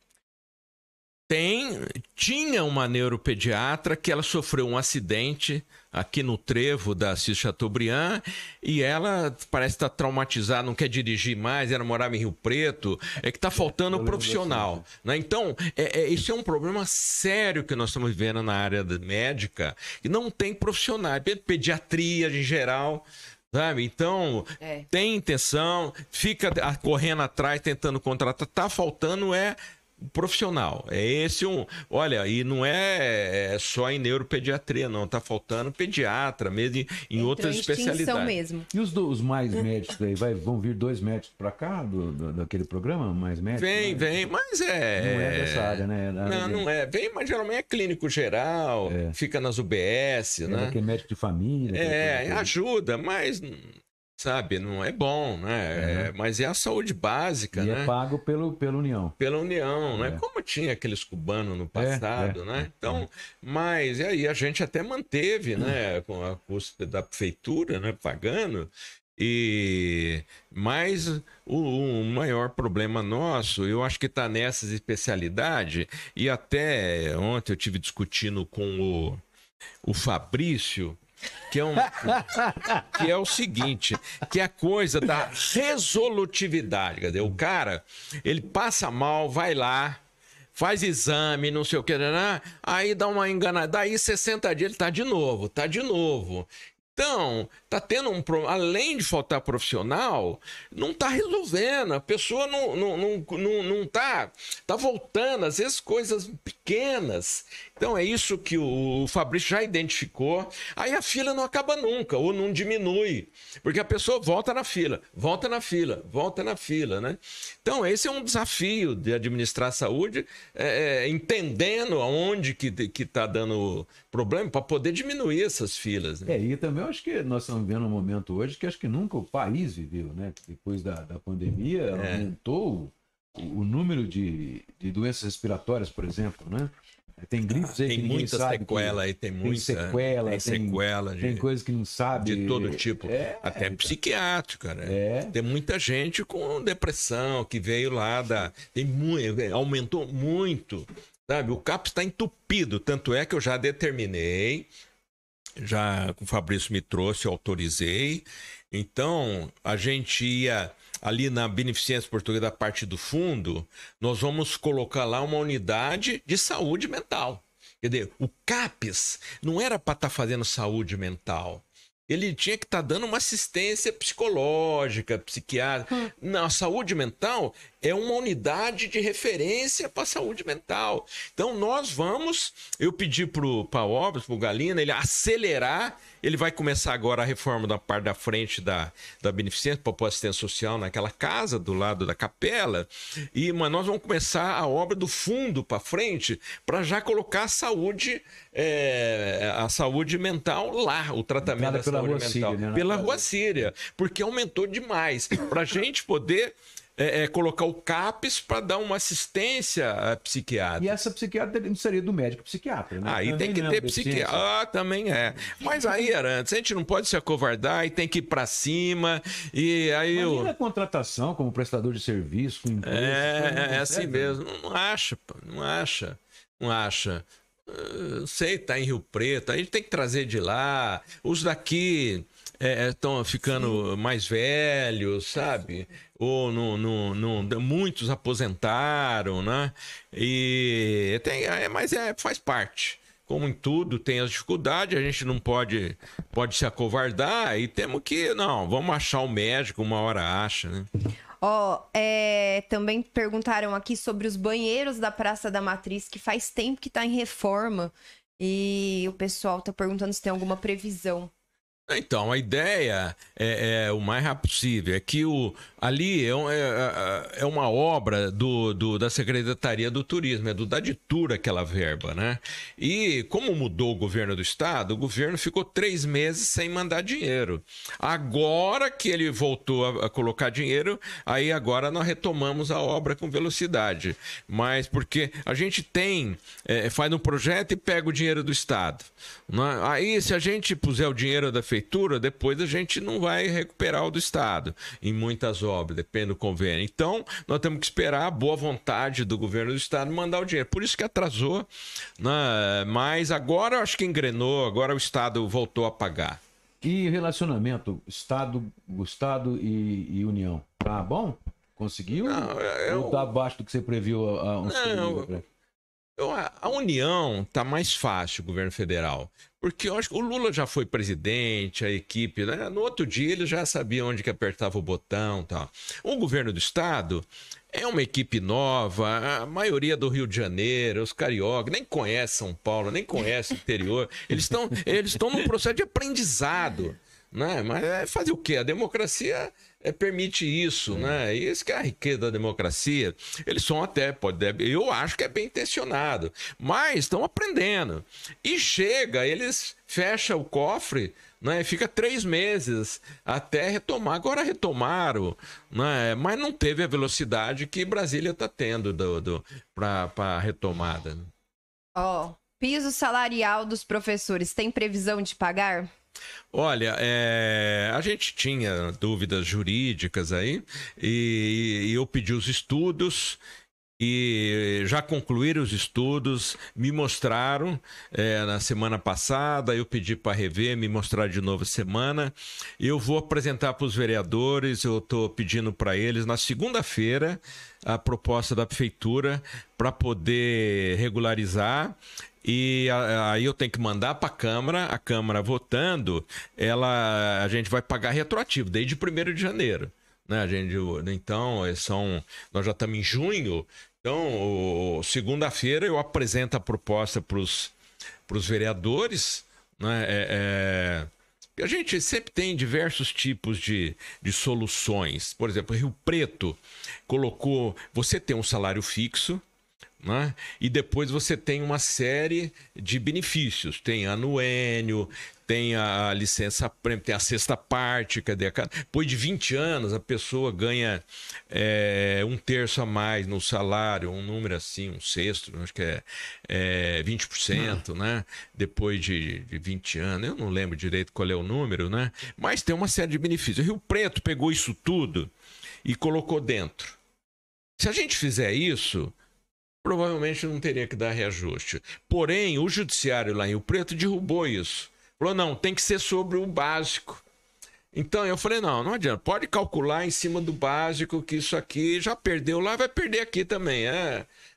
Tinha uma neuropediatra que ela sofreu um acidente aqui no trevo da Assis Chateaubriand e ela parece estar traumatizada, não quer dirigir mais, ela morava em Rio Preto, é que está faltando profissional. Né? Então, isso é um problema sério que nós estamos vivendo na área médica e não tem profissional, pediatria em geral... Sabe? Então, tem intenção, fica correndo atrás, tentando contratar, está faltando profissional. É esse Olha, e não é só em neuropediatria, não. Tá faltando pediatra mesmo, em outras especialidades. Mesmo. E os mais médicos aí? Vão vir 2 médicos para cá, daquele programa? Mais médicos? Vem, mas Não é dessa área, né? Não é. Vem, mas geralmente é clínico geral, fica nas UBS, né? Aquele médico de família. Ajuda, mas... Sabe, não é bom, né? Mas é a saúde básica, e né? É pago pela União. Pela União, né? Como tinha aqueles cubanos no passado, né? Então, mas aí a gente até manteve, né? Com a custo da prefeitura, né? Pagando. Mas o maior problema nosso, eu acho que está nessas especialidades. E até ontem eu estive discutindo com o Fabrício... Que é o seguinte, que é a coisa da resolutividade, cadê? O cara, ele passa mal, vai lá, faz exame, não sei o que, aí dá uma enganada, daí 60 dias ele tá de novo. Então, tá tendo um problema, além de faltar profissional, não tá resolvendo, a pessoa não tá voltando, às vezes coisas pequenas. Então, é isso que o Fabrício já identificou. Aí a fila não acaba nunca, ou não diminui, porque a pessoa volta na fila, né? Então, esse é um desafio de administrar a saúde, entendendo aonde que tá dando problema, para poder diminuir essas filas. Né? E também Eu acho que nós estamos vivendo um momento hoje que acho que nunca o país viveu, né? Depois da pandemia, aumentou o número de doenças respiratórias, por exemplo, né? Tem gripes aí, tem muita sequela aí, tem sequela, tem coisas que não sabe. De todo tipo, até psiquiátrica, né? Tem muita gente com depressão que veio lá da... aumentou muito, sabe? O CAPS está entupido, tanto é que eu já determinei, já o Fabrício me trouxe, eu autorizei. Então, a gente ia... ali na Beneficência Portuguesa, da parte do fundo, nós vamos colocar lá uma unidade de saúde mental. Quer dizer, o CAPS não era para estar fazendo saúde mental. Ele tinha que estar dando uma assistência psicológica, psiquiátrica. Não, a saúde mental é uma unidade de referência para a saúde mental. Então, nós vamos... Eu pedi para o Obras, para o Galina, ele acelerar... Ele vai começar agora a reforma da parte da frente da Beneficência para a assistência social naquela casa do lado da capela. Mas nós vamos começar a obra do fundo para frente para já colocar a saúde mental lá, o tratamento da saúde mental. Pela Rua Síria, porque aumentou demais. Para a gente poder... colocar o CAPS para dar uma assistência à psiquiatra. E essa psiquiatra não seria do médico psiquiatra, né? Aí tem que ter psiquiatra. Ah, também é. Mas aí, Arantes, a gente não pode se acovardar e tem que ir para cima. E aí a contratação como prestador de serviço, com empresa. É assim mesmo. Não acha. Sei, tá em Rio Preto. A gente tem que trazer de lá. Os daqui... estão ficando mais velhos, sabe? Ou muitos aposentaram, né? E faz parte. Como em tudo, tem as dificuldades, a gente não pode se acovardar e temos que... Não, vamos achar o médico, uma hora acha, né? Também perguntaram aqui sobre os banheiros da Praça da Matriz, que faz tempo que está em reforma. E o pessoal está perguntando se tem alguma previsão. Então, a ideia é o mais rápido possível. É que ali é uma obra da Secretaria do Turismo, é do Daditur aquela verba, né? E como mudou o governo do estado, o governo ficou 3 meses sem mandar dinheiro. Agora que ele voltou a colocar dinheiro, aí agora nós retomamos a obra com velocidade. Mas porque a gente faz um projeto e pega o dinheiro do estado. Aí se a gente puser o dinheiro da prefeitura, depois a gente não vai recuperar o do estado em muitas obras, depende do convênio. Então, nós temos que esperar a boa vontade do governo do estado mandar o dinheiro. Por isso que atrasou, né? Mas agora eu acho que engrenou, agora o estado voltou a pagar. E relacionamento estado e União, tá bom? Conseguiu? Ou tá abaixo do que você previu há uns tempos? A União está mais fácil, o governo federal, porque eu acho que o Lula já foi presidente, a equipe, né? No outro dia ele já sabia onde que apertava o botão e tal. O governo do estado é uma equipe nova, a maioria do Rio de Janeiro, os cariocas, nem conhece São Paulo, nem conhece o interior, eles estão num processo de aprendizado, né? Mas fazer o quê? A democracia... permite isso, né? E isso que é a riqueza da democracia. Eles são até, eu acho que é bem intencionado, mas estão aprendendo. E chega, eles fecham o cofre, né? Fica 3 meses até retomar. Agora retomaram, né? Mas não teve a velocidade que Brasília está tendo para a retomada. Piso salarial dos professores, tem previsão de pagar? Olha, a gente tinha dúvidas jurídicas aí e eu pedi os estudos e já concluíram os estudos, me mostraram na semana passada, eu pedi para rever, me mostrar de novo semana. Eu vou apresentar para os vereadores, eu estou pedindo para eles na segunda-feira a proposta da prefeitura para poder regularizar. E aí eu tenho que mandar para a Câmara votando, a gente vai pagar retroativo, desde 1º de janeiro. Né? Então, nós já estamos em junho, então segunda-feira eu apresento a proposta para os vereadores, né? A gente sempre tem diversos tipos de soluções. Por exemplo, Rio Preto colocou, você tem um salário fixo, né? E depois você tem uma série de benefícios, tem anuênio, tem a licença prêmio, tem a sexta parte, depois de 20 anos a pessoa ganha um terço a mais no salário, um número assim, um sexto, acho que é 20%, né? Depois de 20 anos, eu não lembro direito qual é o número, né? Mas tem uma série de benefícios. O Rio Preto pegou isso tudo e colocou dentro. Se a gente fizer isso, provavelmente não teria que dar reajuste. Porém, o judiciário lá em Rio Preto derrubou isso. Falou, não, tem que ser sobre o básico. Então, eu falei, não adianta. Pode calcular em cima do básico que isso aqui já perdeu lá, vai perder aqui também,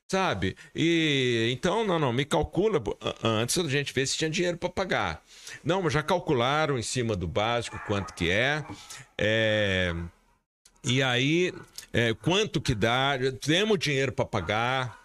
sabe? E, então, não, me calcula. Antes a gente vê se tinha dinheiro para pagar. Não, mas já calcularam em cima do básico quanto que é... E aí, quanto que dá? Temos dinheiro para pagar,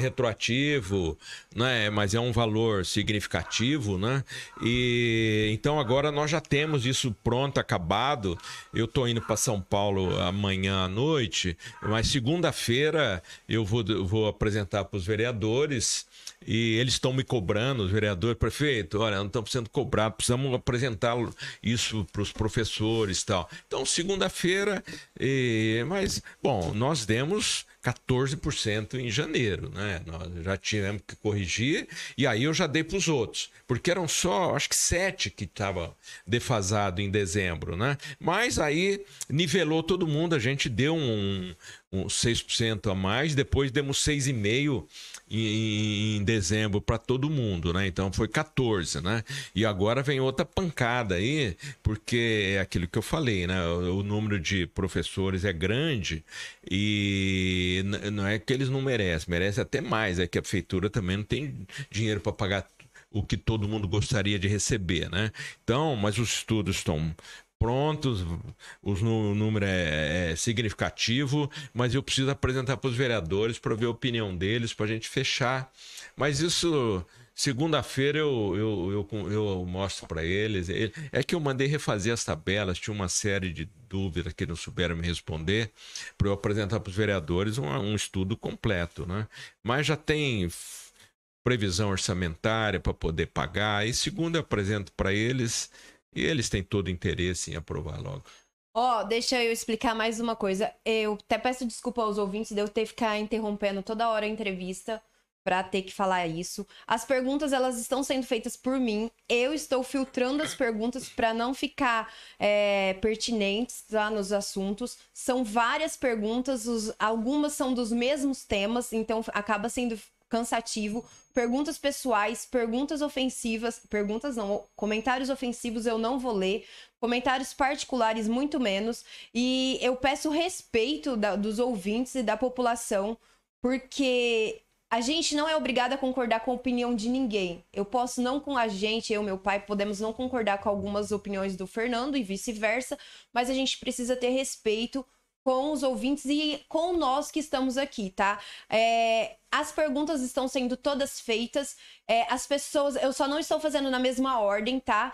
retroativo, né? Mas é um valor significativo, né? E então agora nós já temos isso pronto, acabado. Eu estou indo para São Paulo amanhã à noite, mas segunda-feira eu vou apresentar para os vereadores. E eles estão me cobrando, os vereadores, prefeito, olha, não estamos sendo cobrados, precisamos apresentar isso para os professores e tal. Então, segunda-feira, mas, bom, nós demos 14% em janeiro, né? Nós já tivemos que corrigir, e aí eu já dei para os outros, porque eram só, acho que 7 que estava defasado em dezembro, né? Mas aí nivelou todo mundo, a gente deu um 6% a mais, depois demos 6,5% em dezembro para todo mundo, né? Então foi 14%, né? E agora vem outra pancada aí, porque é aquilo que eu falei, né? O número de professores é grande e não é que eles não merecem, merece até mais, é que a prefeitura também não tem dinheiro para pagar o que todo mundo gostaria de receber, né? Então, mas os estudos estão prontos, o número é significativo, mas eu preciso apresentar para os vereadores para ver a opinião deles, para a gente fechar. Mas isso, segunda-feira eu mostro para eles. É que eu mandei refazer as tabelas, tinha uma série de dúvidas que não souberam me responder, para eu apresentar para os vereadores um estudo completo, né? Mas já tem previsão orçamentária para poder pagar, e segunda eu apresento para eles. E eles têm todo interesse em aprovar logo. Deixa eu explicar mais uma coisa. Eu até peço desculpa aos ouvintes de eu ter que ficar interrompendo toda hora a entrevista para ter que falar isso. As perguntas, elas estão sendo feitas por mim. Eu estou filtrando as perguntas para não ficar pertinentes, tá, nos assuntos. São várias perguntas, algumas são dos mesmos temas, então acaba sendo cansativo. Perguntas pessoais, perguntas ofensivas, perguntas não, comentários ofensivos eu não vou ler, comentários particulares muito menos, e eu peço respeito dos ouvintes e da população, porque a gente não é obrigado a concordar com a opinião de ninguém. Eu posso não com a gente, eu e meu pai, podemos não concordar com algumas opiniões do Fernando e vice-versa, mas a gente precisa ter respeito com os ouvintes e com nós que estamos aqui, tá? As perguntas estão sendo todas feitas, as pessoas... Eu só não estou fazendo na mesma ordem, tá?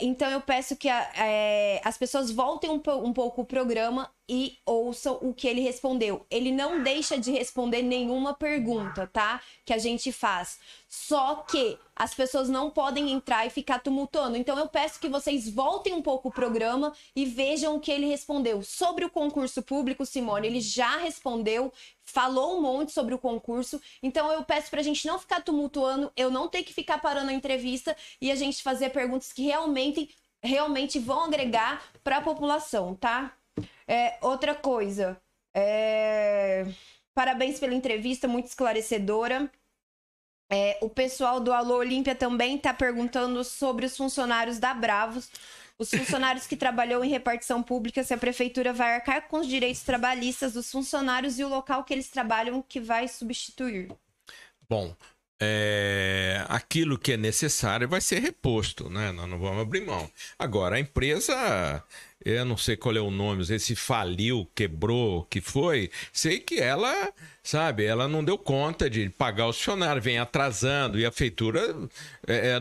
Então eu peço que as pessoas voltem um pouco o programa e ouçam o que ele respondeu. Ele não deixa de responder nenhuma pergunta, tá? Que a gente faz. Só que as pessoas não podem entrar e ficar tumultuando. Então eu peço que vocês voltem um pouco o programa e vejam o que ele respondeu. Sobre o concurso público, Simone, ele já respondeu... Falou um monte sobre o concurso, então eu peço pra gente não ficar tumultuando, eu não ter que ficar parando a entrevista e a gente fazer perguntas que realmente vão agregar pra população, tá? Outra coisa, parabéns pela entrevista, muito esclarecedora. O pessoal do Alô Olímpia também tá perguntando sobre os funcionários da Bravos. Os funcionários que trabalham em repartição pública, se a prefeitura vai arcar com os direitos trabalhistas dos funcionários e o local que eles trabalham que vai substituir. Bom, aquilo que é necessário vai ser reposto, né? Nós não vamos abrir mão. Agora, a empresa, eu não sei qual é o nome, se faliu, quebrou, o que foi, sei que ela... Sabe, ela não deu conta de pagar os funcionários, vem atrasando, e a feitura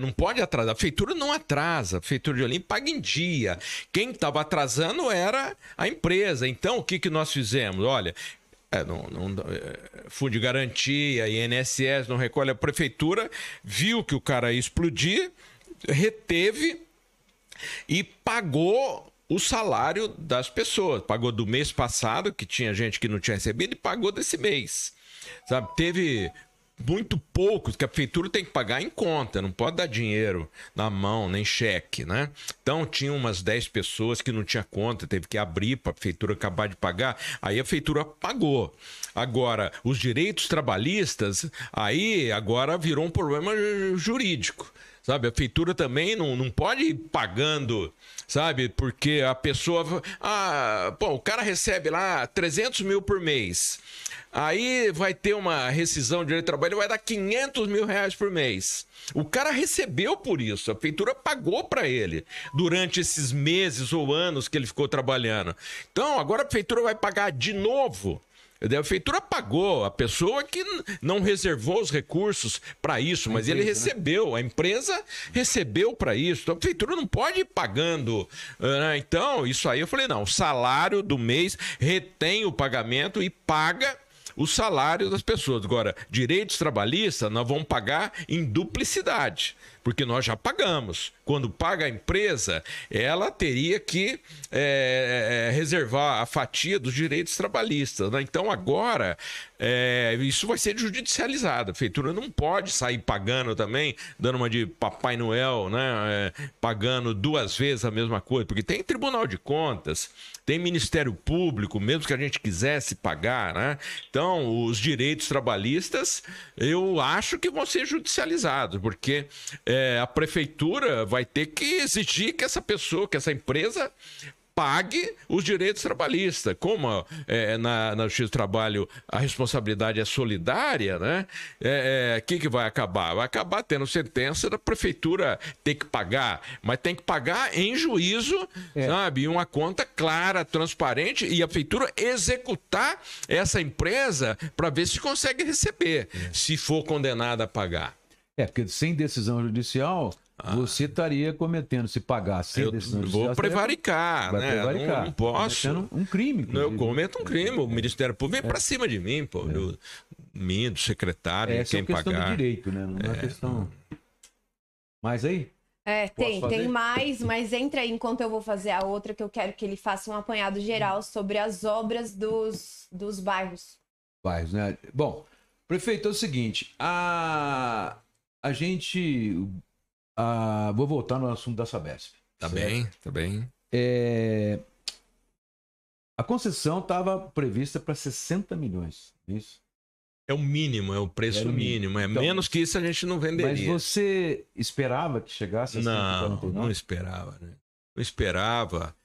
não pode atrasar. A feitura não atrasa, a feitura de Olimpo paga em dia. Quem estava atrasando era a empresa. Então, o que nós fizemos? Olha, Fundo de garantia, INSS, não recolhe. A prefeitura viu que o cara ia explodir, reteve e pagou o salário das pessoas. Pagou do mês passado, que tinha gente que não tinha recebido, e pagou desse mês. Sabe? Teve muito poucos que a prefeitura tem que pagar em conta, não pode dar dinheiro na mão, nem cheque, né? Então tinha umas 10 pessoas que não tinha conta, teve que abrir para a prefeitura acabar de pagar, aí a prefeitura pagou. Agora, os direitos trabalhistas, aí agora virou um problema jurídico, sabe? A prefeitura também não pode ir pagando, sabe? Porque a pessoa... o cara recebe lá 300 mil por mês. Aí vai ter uma rescisão de direito de trabalho, vai dar 500 mil reais por mês. O cara recebeu por isso, a prefeitura pagou para ele durante esses meses ou anos que ele ficou trabalhando. Então, agora a prefeitura vai pagar de novo. A prefeitura pagou a pessoa que não reservou os recursos para isso, mas ele recebeu, a empresa recebeu para isso. Então, a prefeitura não pode ir pagando. Então, isso aí eu falei, não, o salário do mês retém o pagamento e paga o salário das pessoas. Agora, direitos trabalhistas nós vamos pagar em duplicidade, porque nós já pagamos. Quando paga a empresa, ela teria que reservar a fatia dos direitos trabalhistas, né? Então, agora, isso vai ser judicializado. A prefeitura não pode sair pagando também, dando uma de Papai Noel, né? Pagando duas vezes a mesma coisa, porque tem Tribunal de Contas, tem Ministério Público, mesmo que a gente quisesse pagar, né? Então, os direitos trabalhistas, eu acho que vão ser judicializados, porque... a prefeitura vai ter que exigir que essa pessoa, que essa empresa pague os direitos trabalhistas. Como na Justiça do Trabalho a responsabilidade é solidária, né? Que vai acabar? Vai acabar tendo sentença da prefeitura ter que pagar, mas tem que pagar em juízo, sabe? Uma conta clara, transparente, e a prefeitura executar essa empresa para ver se consegue receber, se for condenada a pagar. Porque sem decisão judicial, você estaria cometendo, se pagar sem decisão judicial... Vou prevaricar, né? Prevaricar. Não posso. Um crime. Inclusive. Eu cometo um crime. O Ministério Público vem para cima de mim, pô. Do secretário, quem pagar. É questão do direito, né? Não é questão... Mas aí... Tem mais, mas entra aí enquanto eu vou fazer a outra, que eu quero que ele faça um apanhado geral sobre as obras dos bairros. Bairros, né? Bom, prefeito, é o seguinte, a gente... vou voltar no assunto da Sabesp. Tá bem. A concessão estava prevista para 60 milhões, isso? É o mínimo, é o preço mínimo. Então, menos que isso a gente não venderia. Mas você esperava que chegasse a 149? Não esperava, né? Não esperava.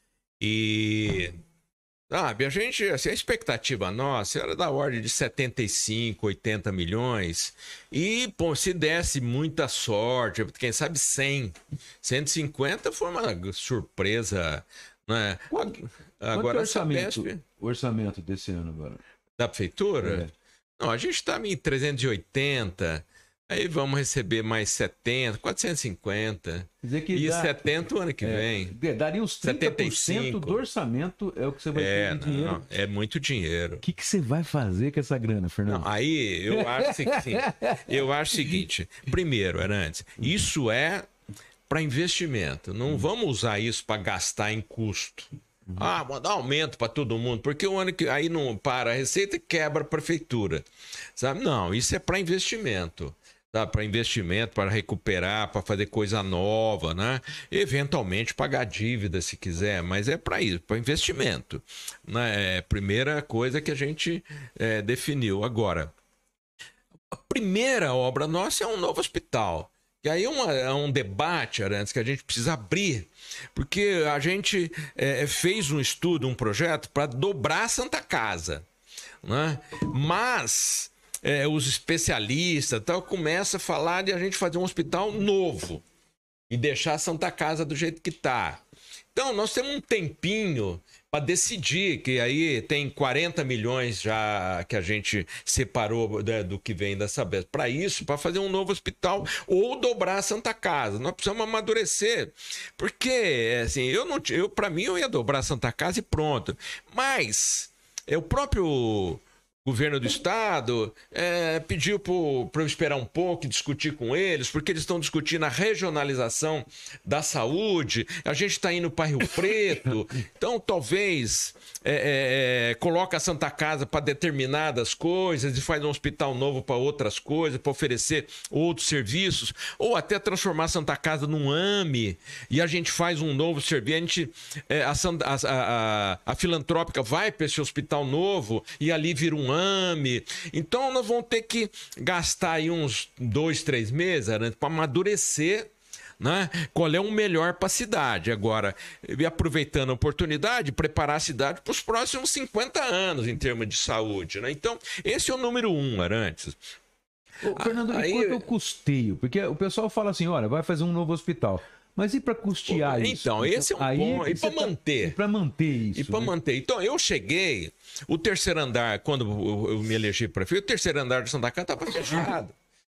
E... a gente, assim, a expectativa nossa era da ordem de 75, 80 milhões. E, se desse muita sorte, quem sabe 100. 150 foi uma surpresa, né? Agora, o orçamento desse ano agora? Da prefeitura? Não, a gente está em 380. Aí vamos receber mais 70, 450. Quer dizer que e dá, 70 o ano que vem. Daria uns 30% 75. Do orçamento, é o que você vai ter de dinheiro. É muito dinheiro. O que você vai fazer com essa grana, Fernando? Não, aí eu acho que sim. Eu acho o seguinte. Primeiro, Arantes, isso é para investimento. Não vamos usar isso para gastar em custo. Vou dar aumento para todo mundo, porque o ano que aí não para a receita e quebra a prefeitura. Sabe? Não, isso é para investimento. Para investimento, para recuperar, para fazer coisa nova, né? Eventualmente pagar dívida se quiser, mas é para isso, para investimento, né? É a primeira coisa que a gente definiu. Agora, a primeira obra nossa é um novo hospital. E aí é um debate, Arantes, que a gente precisa abrir, porque a gente fez um estudo, um projeto para dobrar a Santa Casa, né? Mas... os especialistas começam a falar de a gente fazer um hospital novo e deixar a Santa Casa do jeito que está. Então, nós temos um tempinho para decidir, que aí tem 40 milhões já que a gente separou do que vem da Sabesp. Para isso, para fazer um novo hospital ou dobrar a Santa Casa. Nós precisamos amadurecer, porque assim, para mim, eu ia dobrar a Santa Casa e pronto. Mas é o próprio... governo do estado, pediu para eu esperar um pouco e discutir com eles, porque eles estão discutindo a regionalização da saúde, a gente está indo para Rio Preto, então talvez coloca a Santa Casa para determinadas coisas e faz um hospital novo para outras coisas, para oferecer outros serviços, ou até transformar a Santa Casa num AME e a gente faz um novo serviço, a filantrópica vai para esse hospital novo e ali vira um AME. Então, nós vamos ter que gastar aí uns 2, 3 meses, né, para amadurecer, né, qual é o melhor para a cidade. Agora, e aproveitando a oportunidade, preparar a cidade para os próximos 50 anos em termos de saúde, né? Então, esse é o número 1, Arantes. Ô, Fernando, aí, quanto eu custeio? Porque o pessoal fala assim, olha, vai fazer um novo hospital. Mas e para custear isso? Então, esse é um ponto. E para manter. E para manter isso. E para manter. Então, eu cheguei, o terceiro andar, quando eu me elegi prefeito, o terceiro andar de Santa Casa estava fechado.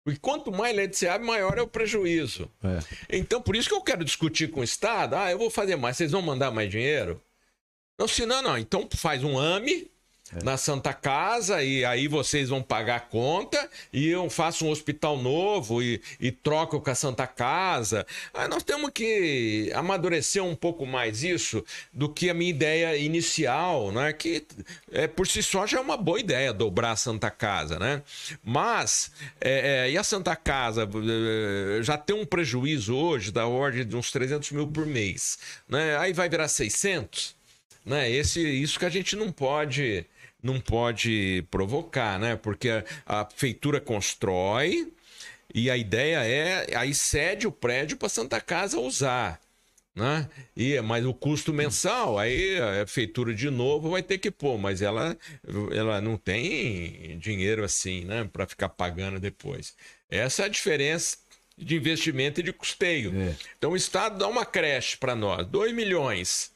Porque quanto mais leite se abre, maior é o prejuízo. É. Então, por isso que eu quero discutir com o Estado. Ah, eu vou fazer mais, vocês vão mandar mais dinheiro? Não, se não, não. Então, faz um AME na Santa Casa e aí vocês vão pagar a conta e eu faço um hospital novo e troco com a Santa Casa. Aí nós temos que amadurecer um pouco mais isso do que a minha ideia inicial, né? Que por si só já é uma boa ideia dobrar a Santa Casa, né? Mas e a Santa Casa já tem um prejuízo hoje da ordem de uns 300 mil por mês, né? Aí vai virar 600, né? Isso que a gente não pode provocar, né? Porque a prefeitura constrói e a ideia aí cede o prédio para a Santa Casa usar, né? Mas o custo mensal, aí a prefeitura de novo vai ter que pôr, mas ela não tem dinheiro assim, né? Para ficar pagando depois. Essa é a diferença de investimento e de custeio. É. Então o Estado dá uma creche para nós, 2 milhões.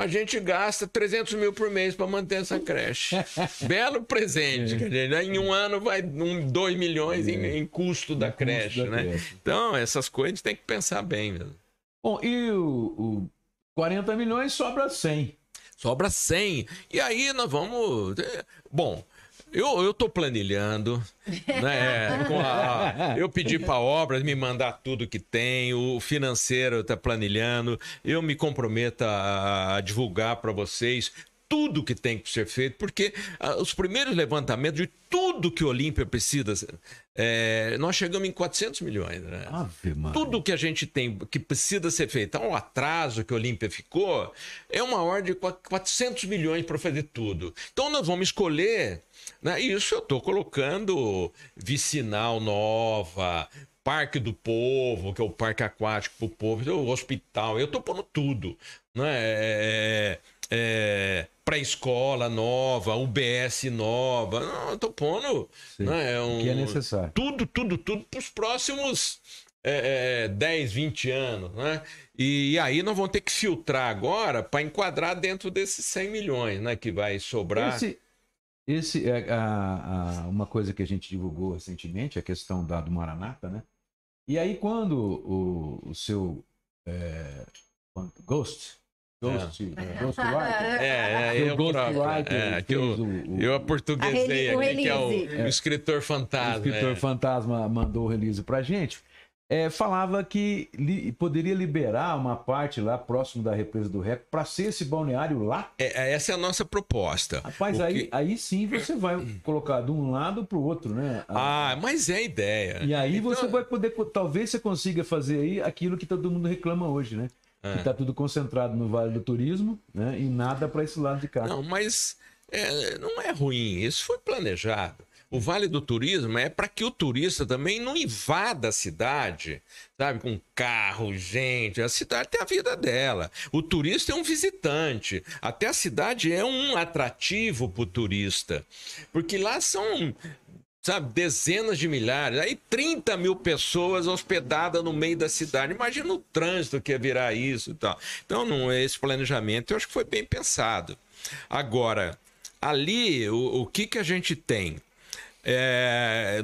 A gente gasta 300 mil por mês para manter essa creche. Belo presente. Quer dizer, né? Em um ano vai 2 milhões em custo da creche. Custo da creche. Então, essas coisas tem que pensar bem mesmo. Bom, e o 40 milhões sobra 100. Sobra 100. E aí nós vamos... Bom... Eu tô planilhando, né? Eu pedi para a obra me mandar tudo que tem, o financeiro está planilhando, eu me comprometo a divulgar para vocês tudo que tem que ser feito, porque os primeiros levantamentos de tudo que o Olímpia precisa, nós chegamos em 400 milhões. Né? Ave Maria. Tudo que a gente tem que precisa ser feito, então, o atraso que o Olímpia ficou é uma ordem de 400 milhões para fazer tudo. Então nós vamos escolher... Isso eu estou colocando vicinal nova, Parque do Povo, que é o parque aquático para o povo, o hospital, eu estou pondo tudo, né? Pré-escola nova, UBS nova, não, eu estou pondo, né? Que é necessário. Tudo para os próximos 10, 20 anos, né? E aí nós vamos ter que filtrar agora para enquadrar dentro desses 100 milhões, né? Que vai sobrar... Esse é uma coisa que a gente divulgou recentemente, a questão do Maranata, né? E aí quando o seu Ghostwriter, eu aportuguesei aqui, que é o escritor fantasma. O escritor fantasma mandou o release pra gente, falava que poderia liberar uma parte lá próximo da represa do Reco para ser esse balneário lá? Essa é a nossa proposta. Rapaz, aí sim você vai colocar de um lado para o outro, né? Mas é a ideia. E aí então... você vai poder, talvez você consiga fazer aí aquilo que todo mundo reclama hoje, né? Que está tudo concentrado no Vale do Turismo, né? E nada para esse lado de cá. Não, mas não é ruim, isso foi planejado. O Vale do Turismo é para que o turista também não invada a cidade, sabe? Com carro, gente. A cidade tem a vida dela. O turista é um visitante. Até a cidade é um atrativo para o turista. Porque lá são, sabe, dezenas de milhares. Aí 30 mil pessoas hospedadas no meio da cidade. Imagina o trânsito que ia virar isso e tal. Então, não, esse planejamento eu acho que foi bem pensado. Agora, ali, o que a gente tem?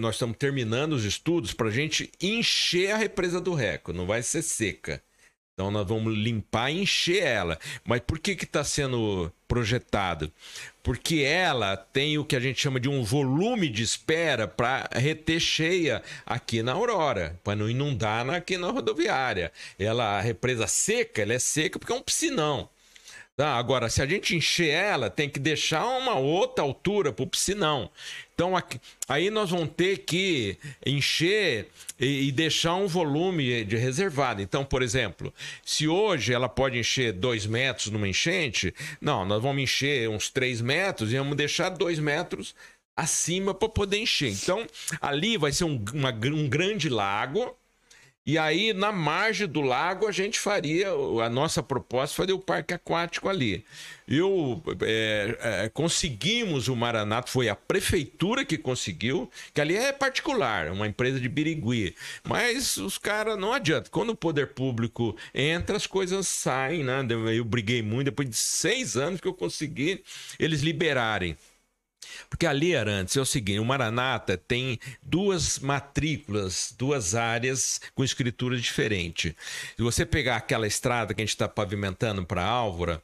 Nós estamos terminando os estudos para a gente encher a represa do Reco, não vai ser seca. Então nós vamos limpar e encher ela. Mas por que que está sendo projetado? Porque ela tem o que a gente chama de um volume de espera para reter cheia aqui na Aurora, para não inundar aqui na rodoviária. Ela, a represa seca, ela é seca porque é um piscinão. Tá? Agora, se a gente encher ela, tem que deixar uma outra altura para o piscinão. Então, aqui, aí nós vamos ter que encher e deixar um volume de reservado. Então, por exemplo, se hoje ela pode encher 2 metros numa enchente, não, nós vamos encher uns 3 metros e vamos deixar 2 metros acima para poder encher. Então, ali vai ser um grande lago. E aí, na margem do lago, a gente faria, a nossa proposta faria o parque aquático ali. Conseguimos o Maranata, foi a prefeitura que conseguiu, que ali é particular, uma empresa de Birigui. Mas os caras, não adianta, quando o poder público entra, as coisas saem, né? Eu briguei muito, depois de 6 anos que eu consegui eles liberarem. Porque ali, Arantes, é o seguinte, o Maranata tem 2 matrículas, 2 áreas com escritura diferente. Se você pegar aquela estrada que a gente está pavimentando para Álvora,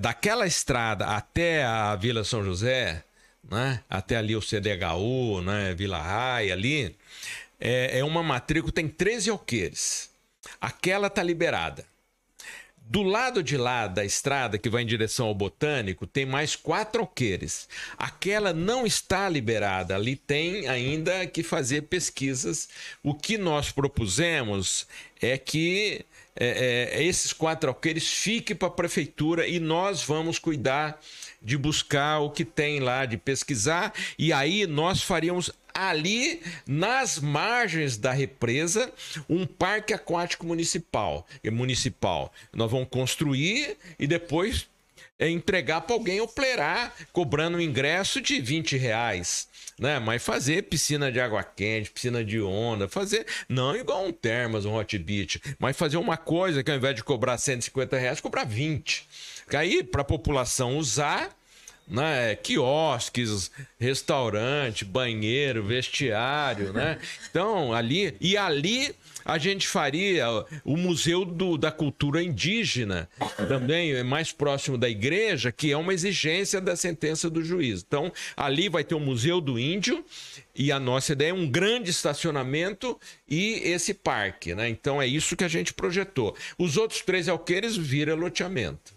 daquela estrada até a Vila São José, né, até ali o CDHU, né, Vila Raia ali, é uma matrícula, tem 13 alqueires. Aquela está liberada. Do lado de lá da estrada, que vai em direção ao Botânico, tem mais 4 alqueires. Aquela não está liberada, ali tem ainda que fazer pesquisas. O que nós propusemos é que esses 4 alqueires fiquem para a prefeitura e nós vamos cuidar de buscar o que tem lá, de pesquisar. E aí nós faríamos ali, nas margens da represa, um parque aquático municipal. Nós vamos construir e depois entregar para alguém operar, cobrando um ingresso de R$20, né? Mas fazer piscina de água quente, piscina de onda, fazer, não igual um Termas, um Hot Beach, mas fazer uma coisa que ao invés de cobrar R$150, cobrar R$20. Aí, para a população usar, né, quiosques, restaurante, banheiro, vestiário, né? Então, ali a gente faria o Museu da Cultura Indígena, também é mais próximo da igreja, que é uma exigência da sentença do juiz. Então, ali vai ter o Museu do Índio e a nossa ideia é um grande estacionamento e esse parque, né? Então, é isso que a gente projetou. Os outros 3 alqueires viram loteamento.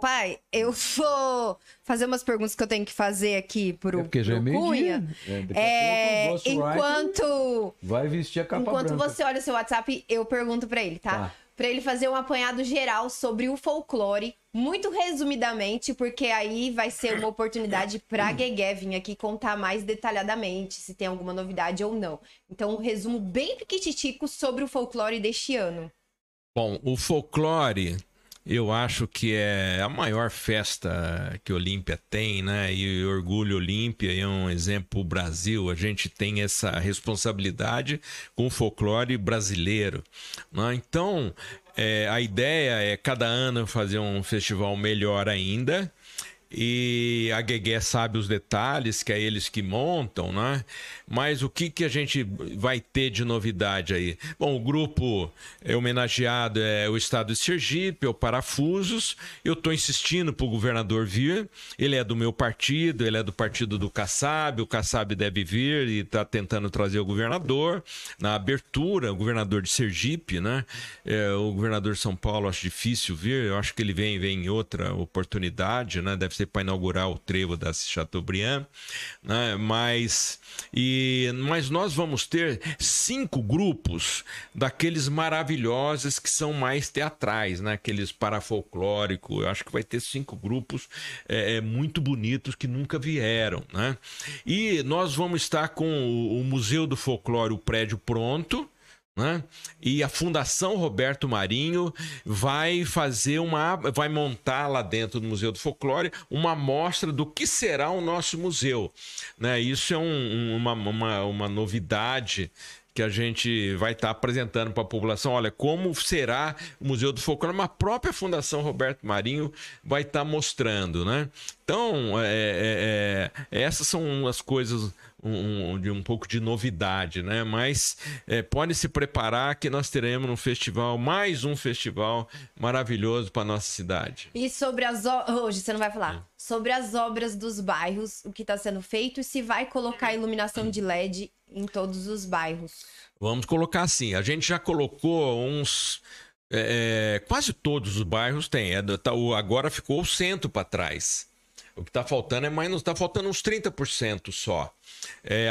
Pai, eu vou fazer umas perguntas que eu tenho que fazer aqui pro Cunha. Enquanto vai vestir a capa branca. Você olha o seu WhatsApp, eu pergunto para ele, tá? Para ele fazer um apanhado geral sobre o folclore, muito resumidamente, porque aí vai ser uma oportunidade para a Gegé vir aqui contar mais detalhadamente se tem alguma novidade ou não. Então, um resumo bem piquititico sobre o folclore deste ano. Bom, o folclore, eu acho que é a maior festa que Olímpia tem, né? E Orgulho Olímpia é um exemplo do Brasil. A gente tem essa responsabilidade com o folclore brasileiro, né? Então, a ideia é cada ano fazer um festival melhor ainda. E a Gegé sabe os detalhes, que é eles que montam, né? Mas o que a gente vai ter de novidade aí? Bom, o grupo homenageado é o Estado de Sergipe, é o Parafusos. Eu estou insistindo para o governador vir. Ele é do meu partido, ele é do partido do Kassab. O Kassab deve vir e está tentando trazer o governador. Na abertura, o governador de Sergipe, né? O governador de São Paulo, acho difícil vir. Eu acho que ele vem em outra oportunidade, né? Deve ser para inaugurar o trevo da Chateaubriand, né? Mas nós vamos ter 5 grupos daqueles maravilhosos que são mais teatrais, né? Aqueles parafolclóricos. Eu acho que vai ter 5 grupos muito bonitos que nunca vieram, né? E nós vamos estar com o Museu do Folclore, o prédio pronto, né? E a Fundação Roberto Marinho vai montar lá dentro do Museu do Folclore uma amostra do que será o nosso museu, né? Isso é uma novidade que a gente vai estar apresentando para a população. Olha, como será o Museu do Folclore, mas a própria Fundação Roberto Marinho vai estar mostrando, né? Então, essas são as coisas um pouco de novidade, né? Mas pode se preparar que nós teremos um festival, mais um festival maravilhoso para nossa cidade. E sobre as hoje você não vai falar sobre as obras dos bairros, o que está sendo feito e se vai colocar iluminação de LED em todos os bairros. Vamos colocar sim. A gente já colocou uns quase todos os bairros tem. Agora ficou o centro para trás. O que está faltando está faltando uns 30% só.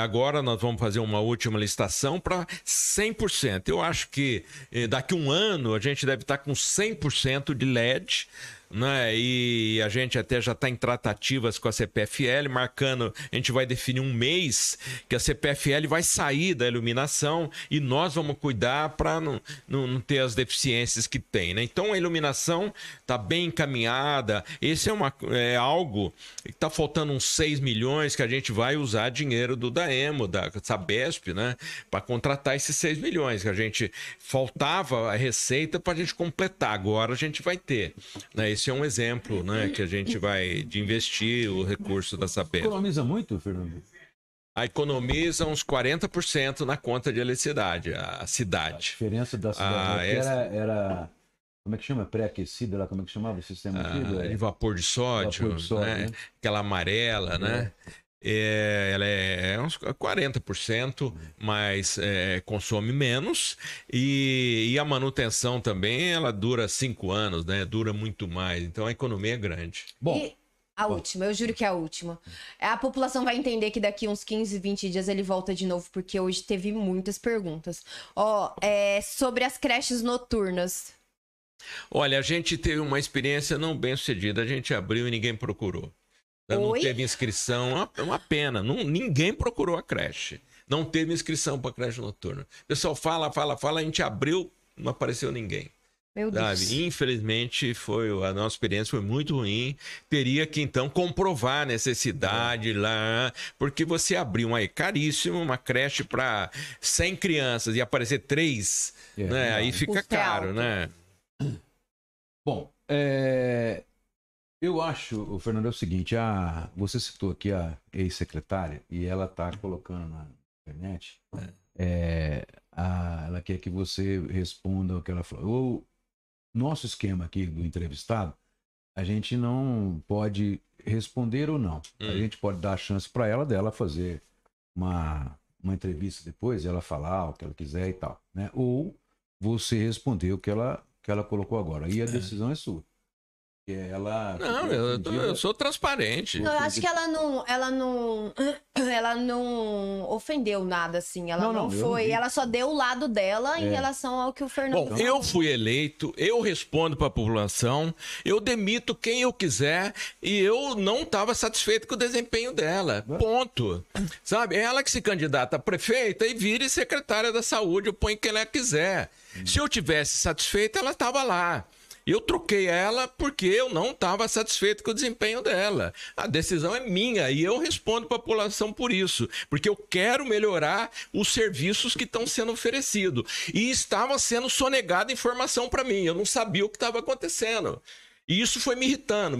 Agora nós vamos fazer uma última licitação para 100%. Eu acho que daqui a um ano a gente deve estar com 100% de LED, né? E a gente até já está em tratativas com a CPFL, marcando, a gente vai definir um mês que a CPFL vai sair da iluminação e nós vamos cuidar para não ter as deficiências que tem, né? Então a iluminação está bem encaminhada, esse é algo que está faltando uns 6 milhões que a gente vai usar dinheiro do Daemo, da Sabesp, né? Para contratar esses 6 milhões que a gente faltava a receita para a gente completar, agora a gente vai ter, né? Esse é um exemplo, né, que a gente vai de investir o recurso da Sabesp. Economiza muito, Fernando? Economiza uns 40% na conta de eletricidade, a cidade. A diferença da cidade era como é que chama? Pré-aquecida lá, como é que chamava o sistema aqui? De vapor de sódio, né? Aquela amarela, né? Ela é uns 40%, mas consome menos e a manutenção também, ela dura 5 anos, né? Dura muito mais, então a economia é grande. Bom, e a última, eu juro que é a última. A população vai entender que daqui uns 15, 20 dias ele volta de novo, porque hoje teve muitas perguntas. Sobre as creches noturnas. Olha, a gente teve uma experiência não bem sucedida, a gente abriu e ninguém procurou. Não teve inscrição, é uma pena. Ninguém procurou a creche. Não teve inscrição para creche noturna. O pessoal fala, a gente abriu, não apareceu ninguém. Meu Deus. Sabe? Infelizmente, a nossa experiência foi muito ruim. Teria que, então, comprovar a necessidade lá, porque você abriu uma creche para 100 crianças e aparecer 3, né? Aí fica caro, né? Bom, eu acho, Fernando, é o seguinte, você citou aqui a ex-secretária e ela está colocando na internet, ela quer que você responda o que ela falou. O nosso esquema aqui do entrevistado, a gente não pode responder ou não. A gente pode dar a chance para ela dela fazer uma entrevista depois, ela falar o que ela quiser e tal, né? Ou você responder o que ela colocou agora. Aí a decisão é sua. Ela... Não, eu sou transparente. Não, eu acho que ela não ofendeu nada, assim. Ela não foi. Ela só deu o lado dela em relação ao que o Fernando... Bom, eu fui eleito, eu respondo para a população, eu demito quem eu quiser e eu não estava satisfeito com o desempenho dela. Ponto. Sabe? Ela que se candidata a prefeita e vire secretária da saúde, eu ponho quem ela quiser. Se eu tivesse satisfeito, ela estava lá. Eu troquei ela porque eu não estava satisfeito com o desempenho dela. A decisão é minha e eu respondo para a população por isso, porque eu quero melhorar os serviços que estão sendo oferecidos. E estava sendo sonegada informação para mim, eu não sabia o que estava acontecendo. E isso foi me irritando.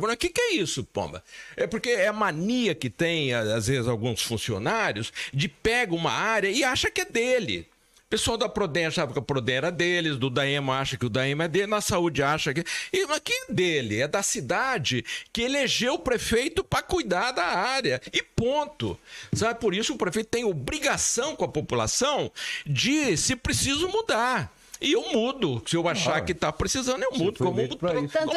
Falei, que é isso, pomba? É porque é a mania que tem, às vezes, alguns funcionários de pega uma área e acha que é dele. O pessoal da Prodem achava que a Prodem era deles, do Daemo acha que o Daemo é dele, na saúde acha que... Mas que é dele? É da cidade que elegeu o prefeito para cuidar da área. E ponto. Sabe, por isso o prefeito tem obrigação com a população de, se preciso, mudar. E eu mudo. Se eu achar que está precisando, eu mudo. Tanto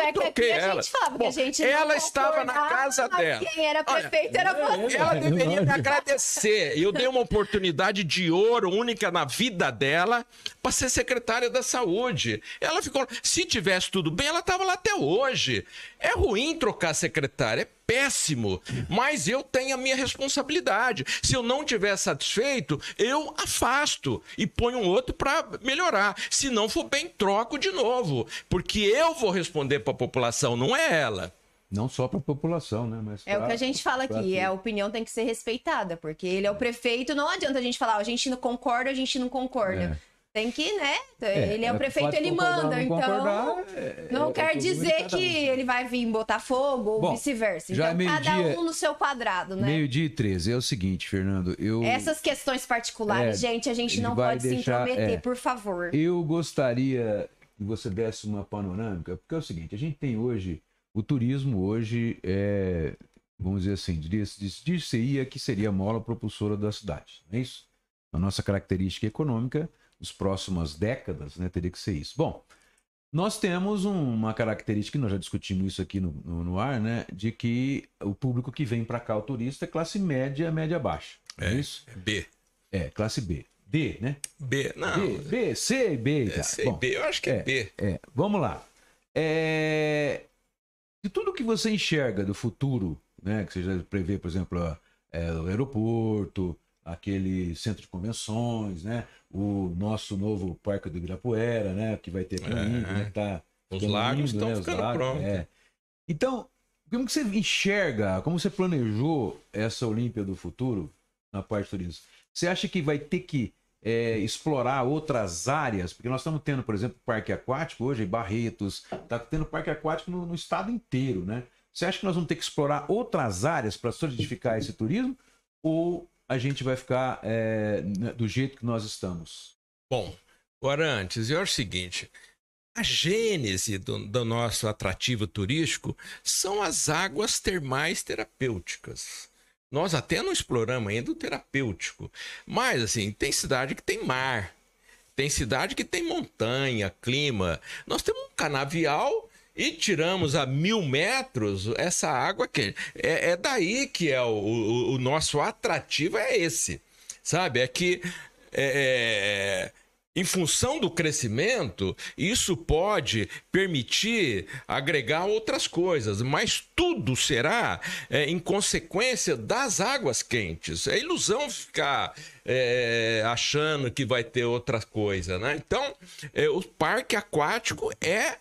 é que aqui a gente fala, porque a gente não ela estava na casa dela. Quem era prefeito era você. Ela deveria me agradecer. Eu dei uma oportunidade de ouro única na vida dela para ser secretária da saúde. Ela ficou... Se tivesse tudo bem, ela estava lá até hoje. É ruim trocar secretária, é péssimo, mas eu tenho a minha responsabilidade. Se eu não estiver satisfeito, eu afasto e ponho outro para melhorar. Se não for bem, troco de novo, porque eu vou responder para a população, não é ela. Não só para a população, né? Mas o que a gente fala aqui, a opinião tem que ser respeitada, porque ele é o prefeito, não adianta a gente falar, a gente não concorda, Tem que, né? Ele é o prefeito, ele manda, então não quer dizer que ele vai vir em Botafogo ou vice-versa. Então, cada um no seu quadrado, né? 12:13, é o seguinte, Fernando, essas questões particulares, gente, a gente não pode se intrometer, por favor. Eu gostaria que você desse uma panorâmica, porque é o seguinte, a gente tem hoje, o turismo hoje é, vamos dizer assim, diria-se que seria a mola propulsora da cidade, não é isso? A nossa característica econômica, as próximas décadas, né, teria que ser isso. Bom, nós temos uma característica, nós já discutimos isso aqui no ar, né, de que o público que vem para cá, o turista, é classe média, média baixa. É isso? É B. É, classe B. D, né? B, não. B, C e B. Tá. C e B, eu acho que é B. É, vamos lá. De tudo que você enxerga do futuro, né, que você já prevê, por exemplo, o aeroporto, aquele centro de convenções, né? O nosso novo Parque do Ibirapuera, né? Que vai ter caminho, né? Tá os lagos estão ficando prontos. Então, como que você enxerga, como você planejou essa Olímpia do futuro na parte turística? Você acha que vai ter que explorar outras áreas? Porque nós estamos tendo, por exemplo, parque aquático hoje em Barretos, está tendo parque aquático no estado inteiro, né? Você acha que nós vamos ter que explorar outras áreas para solidificar esse turismo? Ou a gente vai ficar do jeito que nós estamos? Bom, agora antes, é o seguinte, a gênese do nosso atrativo turístico são as águas termais terapêuticas. Nós até não exploramos ainda o terapêutico, mas assim, tem cidade que tem mar, tem cidade que tem montanha, clima. Nós temos um canavial e tiramos a 1000 metros essa água quente. É daí que é o nosso atrativo, é esse, sabe? É que em função do crescimento, isso pode permitir agregar outras coisas, mas tudo será em consequência das águas quentes. É ilusão ficar achando que vai ter outra coisa, né? Então, o parque aquático é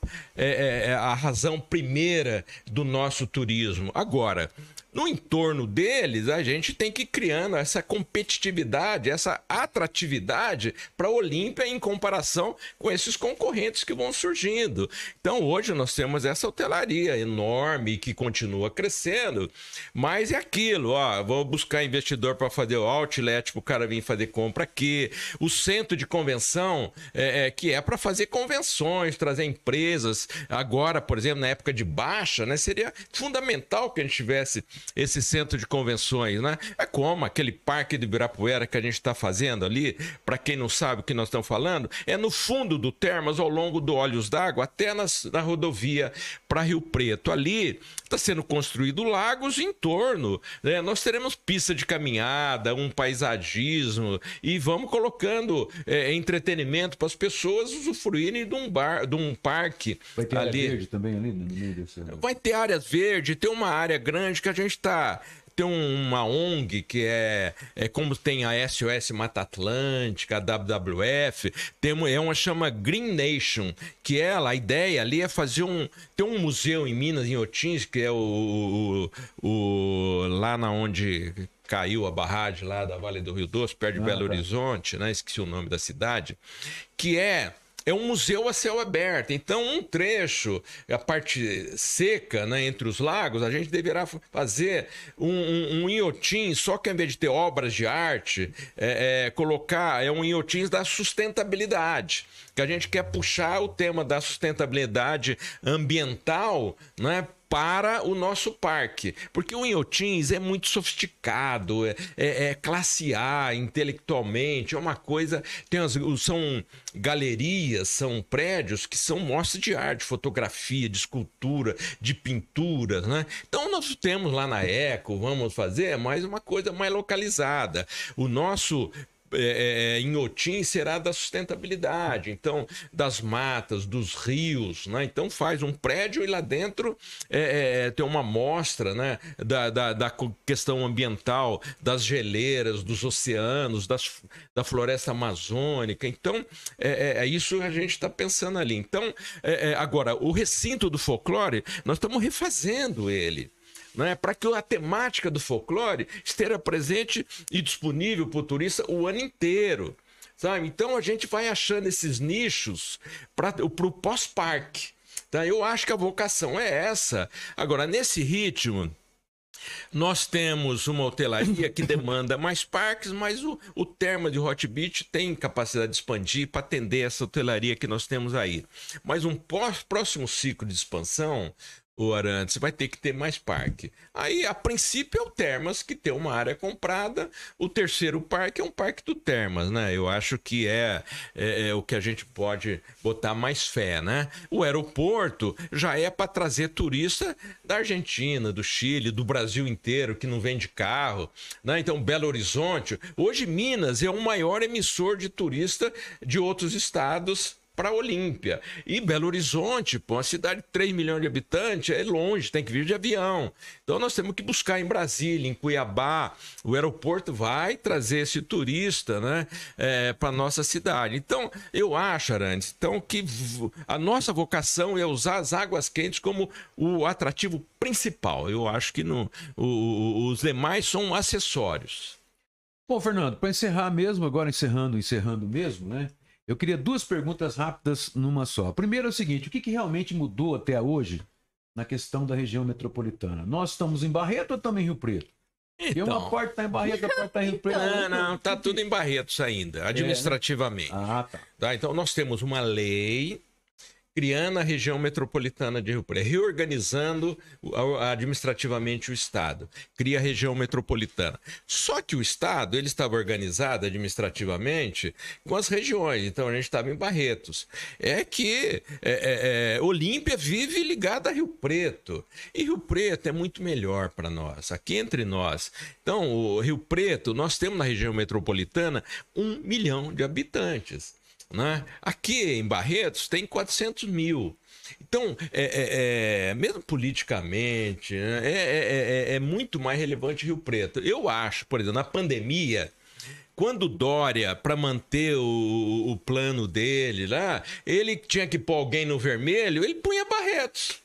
a razão primeira do nosso turismo. Agora, no entorno deles, a gente tem que ir criando essa competitividade, essa atratividade para a Olímpia em comparação com esses concorrentes que vão surgindo. Então, hoje nós temos essa hotelaria enorme que continua crescendo, mas é aquilo, ó, vou buscar investidor para fazer o outlet, para o cara vir fazer compra aqui, o centro de convenção que é para fazer convenções, trazer empresas. Agora, por exemplo, na época de baixa, né, seria fundamental que a gente tivesse esse centro de convenções, né? É como aquele parque do Ibirapuera que a gente está fazendo ali, para quem não sabe o que nós estamos falando, é no fundo do Termas, ao longo do Olhos d'Água, até na rodovia para Rio Preto. Ali está sendo construído lagos em torno, né? Nós teremos pista de caminhada, um paisagismo, e vamos colocando entretenimento para as pessoas usufruírem de um parque. Vai ter ali área verde também ali? No meio desse... Vai ter áreas verdes, tem uma área grande que a gente está... Tem uma ONG que é como tem a SOS Mata Atlântica, a WWF, uma chama Green Nation, que a ideia ali é fazer tem um museu em Minas, em Inhotim, que é lá na onde caiu a barragem lá da Vale do Rio Doce, perto de Belo Horizonte, né? Esqueci o nome da cidade, que é um museu a céu aberto. Então, um trecho, a parte seca, né, entre os lagos, a gente deverá fazer um Inhotim, só que ao invés de ter obras de arte, colocar um Inhotim da sustentabilidade, que a gente quer puxar o tema da sustentabilidade ambiental, né, para o nosso parque, porque o Inhotins é muito sofisticado, é classe A intelectualmente, é uma coisa, são galerias, são prédios que são mostras de arte, de fotografia, de escultura, de pintura, né? Então nós temos lá na Eco, vamos fazer mais uma coisa mais localizada, o nosso... Inhotim será da sustentabilidade, então das matas, dos rios, né? Então faz um prédio e lá dentro tem uma mostra, né, da questão ambiental, das geleiras, dos oceanos, da floresta amazônica. Então é isso que a gente está pensando ali. Então agora o recinto do folclore nós estamos refazendo ele, né, para que a temática do folclore esteja presente e disponível para o turista o ano inteiro. sabe? Então a gente vai achando esses nichos para o pós-parque, tá? Eu acho que a vocação é essa. Agora, nesse ritmo, nós temos uma hotelaria que demanda mais parques, mas o Termas de Hot Beach tem capacidade de expandir para atender essa hotelaria que nós temos aí. Mas um próximo ciclo de expansão, o Arantes, vai ter que ter mais parque. Aí, a princípio, é o Termas, que tem uma área comprada. O terceiro parque é um parque do Termas, né? Eu acho que é o que a gente pode botar mais fé, né? O aeroporto já é para trazer turista da Argentina, do Chile, do Brasil inteiro, que não vende carro, né? Então, Belo Horizonte. Hoje, Minas é o maior emissor de turista de outros estados para a Olímpia. E Belo Horizonte, pô, uma cidade de 3 milhões de habitantes, é longe, tem que vir de avião. Então nós temos que buscar em Brasília, em Cuiabá. O aeroporto vai trazer esse turista, né, para a nossa cidade. Então eu acho, Arantes, então, que a nossa vocação é usar as águas quentes como o atrativo principal. Eu acho que os demais são acessórios. Bom, Fernando, para encerrar mesmo, agora encerrando mesmo, né? Eu queria duas perguntas rápidas numa só. Primeiro é o seguinte, o que realmente mudou até hoje na questão da região metropolitana? Nós estamos em Barreto ou estamos em Rio Preto? Então, uma parte está em Barreto, a parte está em Rio Preto. Não, está tudo em Barretos ainda, administrativamente. Né? Ah, tá. Tá. Então, nós temos uma lei criando a região metropolitana de Rio Preto, reorganizando administrativamente o Estado, cria a região metropolitana. Só que o Estado, ele estava organizado administrativamente com as regiões, então a gente estava em Barretos. É que Olímpia vive ligada a Rio Preto, e Rio Preto é muito melhor para nós, aqui entre nós. Então, o Rio Preto, nós temos na região metropolitana 1 milhão de habitantes, né? Aqui em Barretos tem 400 mil. Então, mesmo politicamente, né? É muito mais relevante Rio Preto. Eu acho, por exemplo, na pandemia, quando Dória, para manter o plano dele lá, ele tinha que pôr alguém no vermelho, ele punha Barretos,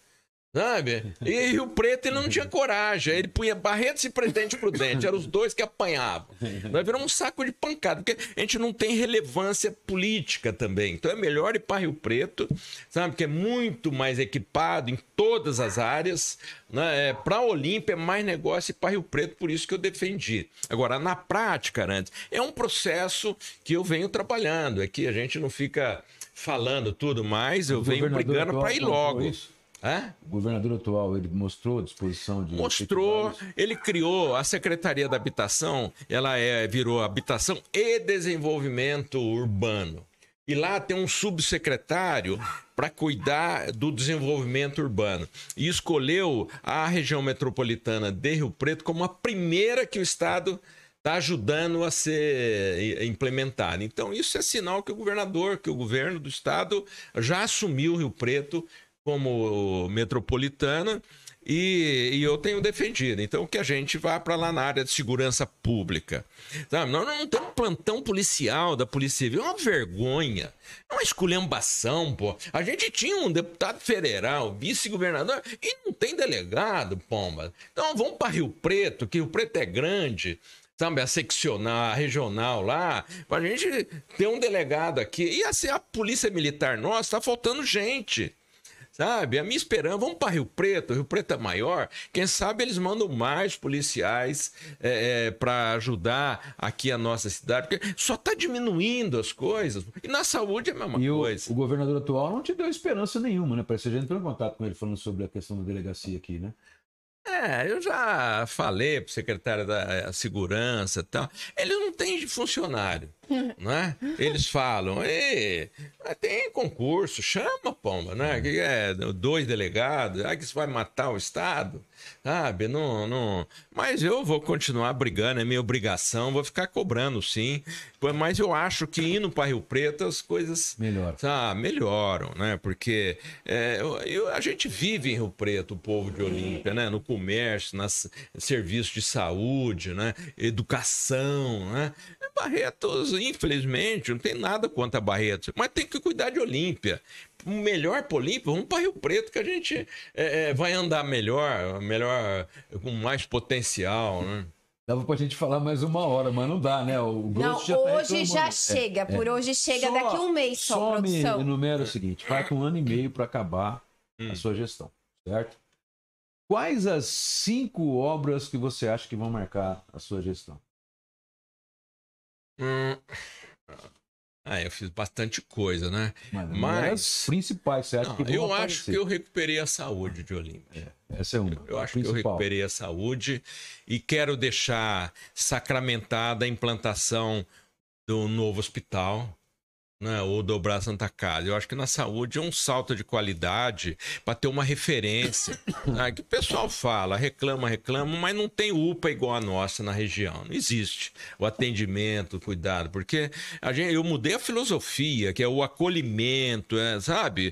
sabe? E Rio Preto ele não tinha coragem, ele punha Barretos e Presidente Prudente, eram os dois que apanhavam. Nós viramos um saco de pancada, porque a gente não tem relevância política também. Então é melhor ir para Rio Preto, sabe? Porque é muito mais equipado em todas as áreas, né? Para a Olímpia é mais negócio ir para Rio Preto, por isso que eu defendi. Agora, na prática, antes, é um processo que eu venho trabalhando, é que a gente não fica falando tudo mais, eu venho brigando para ir logo. Isso. Hã? O governador atual, ele mostrou a disposição de... Mostrou, ele criou a Secretaria da Habitação, ela virou Habitação e Desenvolvimento Urbano. E lá tem um subsecretário para cuidar do desenvolvimento urbano. E escolheu a região metropolitana de Rio Preto como a primeira que o Estado está ajudando a ser implementada. Então, isso é sinal que o governador, que o governo do Estado já assumiu Rio Preto como metropolitana, e eu tenho defendido, então, que a gente vá para lá na área de segurança pública. Sabe? Nós não temos plantão policial da Polícia Civil, é uma vergonha, é uma esculhambação, pô. A gente tinha um deputado federal, vice-governador, e não tem delegado, pomba. Então, vamos para Rio Preto, que Rio Preto é grande, sabe, a seccional, a regional lá, para a gente ter um delegado aqui. E assim, a Polícia Militar nossa, está faltando gente. Sabe, a minha esperança, vamos para Rio Preto é maior, quem sabe eles mandam mais policiais para ajudar aqui a nossa cidade, porque só está diminuindo as coisas, e na saúde é a mesma coisa. O governador atual não te deu esperança nenhuma, né? Parece que você já entrou em contato com ele falando sobre a questão da delegacia aqui, né? Eu já falei para o secretário da Segurança e tal. Eles não têm funcionário, né? Eles falam, tem concurso, chama, pomba, né? Que é 2 delegados, que isso vai matar o Estado, sabe? Não, não. Mas eu vou continuar brigando, é minha obrigação, vou ficar cobrando, sim. Mas eu acho que indo para Rio Preto as coisas melhoram, né? Porque a gente vive em Rio Preto, o povo de Olímpia, né? No comércio, serviço de saúde, né? Educação, né? Barretos, infelizmente, não tem nada contra Barretos, mas tem que cuidar de Olímpia. Melhor para Olímpia, vamos para Rio Preto, que a gente vai andar melhor, com mais potencial, né? Dava pra gente falar mais uma hora, mas não dá, né? O grosso já tá hoje já chega, por hoje chega só, daqui um mês só, produção. Só enumera o seguinte, falta 1 ano e meio para acabar a sua gestão, certo? Quais as 5 obras que você acha que vão marcar a sua gestão? Eu fiz bastante coisa, né? Mas as principais, você acha que vão aparecer? Que eu recuperei a saúde de Olímpia. Essa é uma. Eu acho principal. Que eu recuperei a saúde e quero deixar sacramentada a implantação do novo hospital, né, ou dobrar Santa Casa. Eu acho que na saúde é um salto de qualidade para ter uma referência. Né, que o pessoal fala, reclama, mas não tem UPA igual a nossa na região. Não existe o atendimento, o cuidado, porque eu mudei a filosofia, que é o acolhimento, sabe?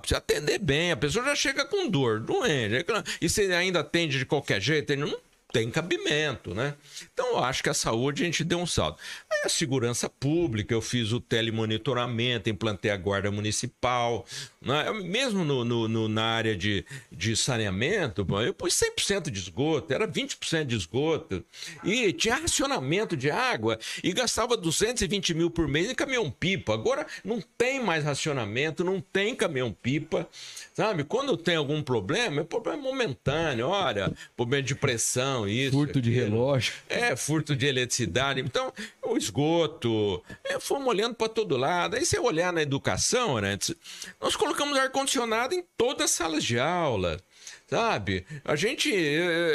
Precisa atender bem, a pessoa já chega com dor, doente, reclama, e você ainda atende de qualquer jeito, não tem cabimento, né? Então, eu acho que a saúde a gente deu um salto. Aí a segurança pública, eu fiz o telemonitoramento, implantei a guarda municipal, né? Mesmo na área de saneamento, eu pus 100% de esgoto, era 20% de esgoto, e tinha racionamento de água, e gastava 220 mil por mês em caminhão-pipa. Agora, não tem mais racionamento, não tem caminhão-pipa, sabe? Quando tem algum problema, é problema momentâneo, olha, problema de pressão, isso, furto de relógio. Furto de eletricidade. Então, o esgoto. Fomos olhando para todo lado. Aí, se eu olhar na educação, né, nós colocamos ar-condicionado em todas as salas de aula. Sabe?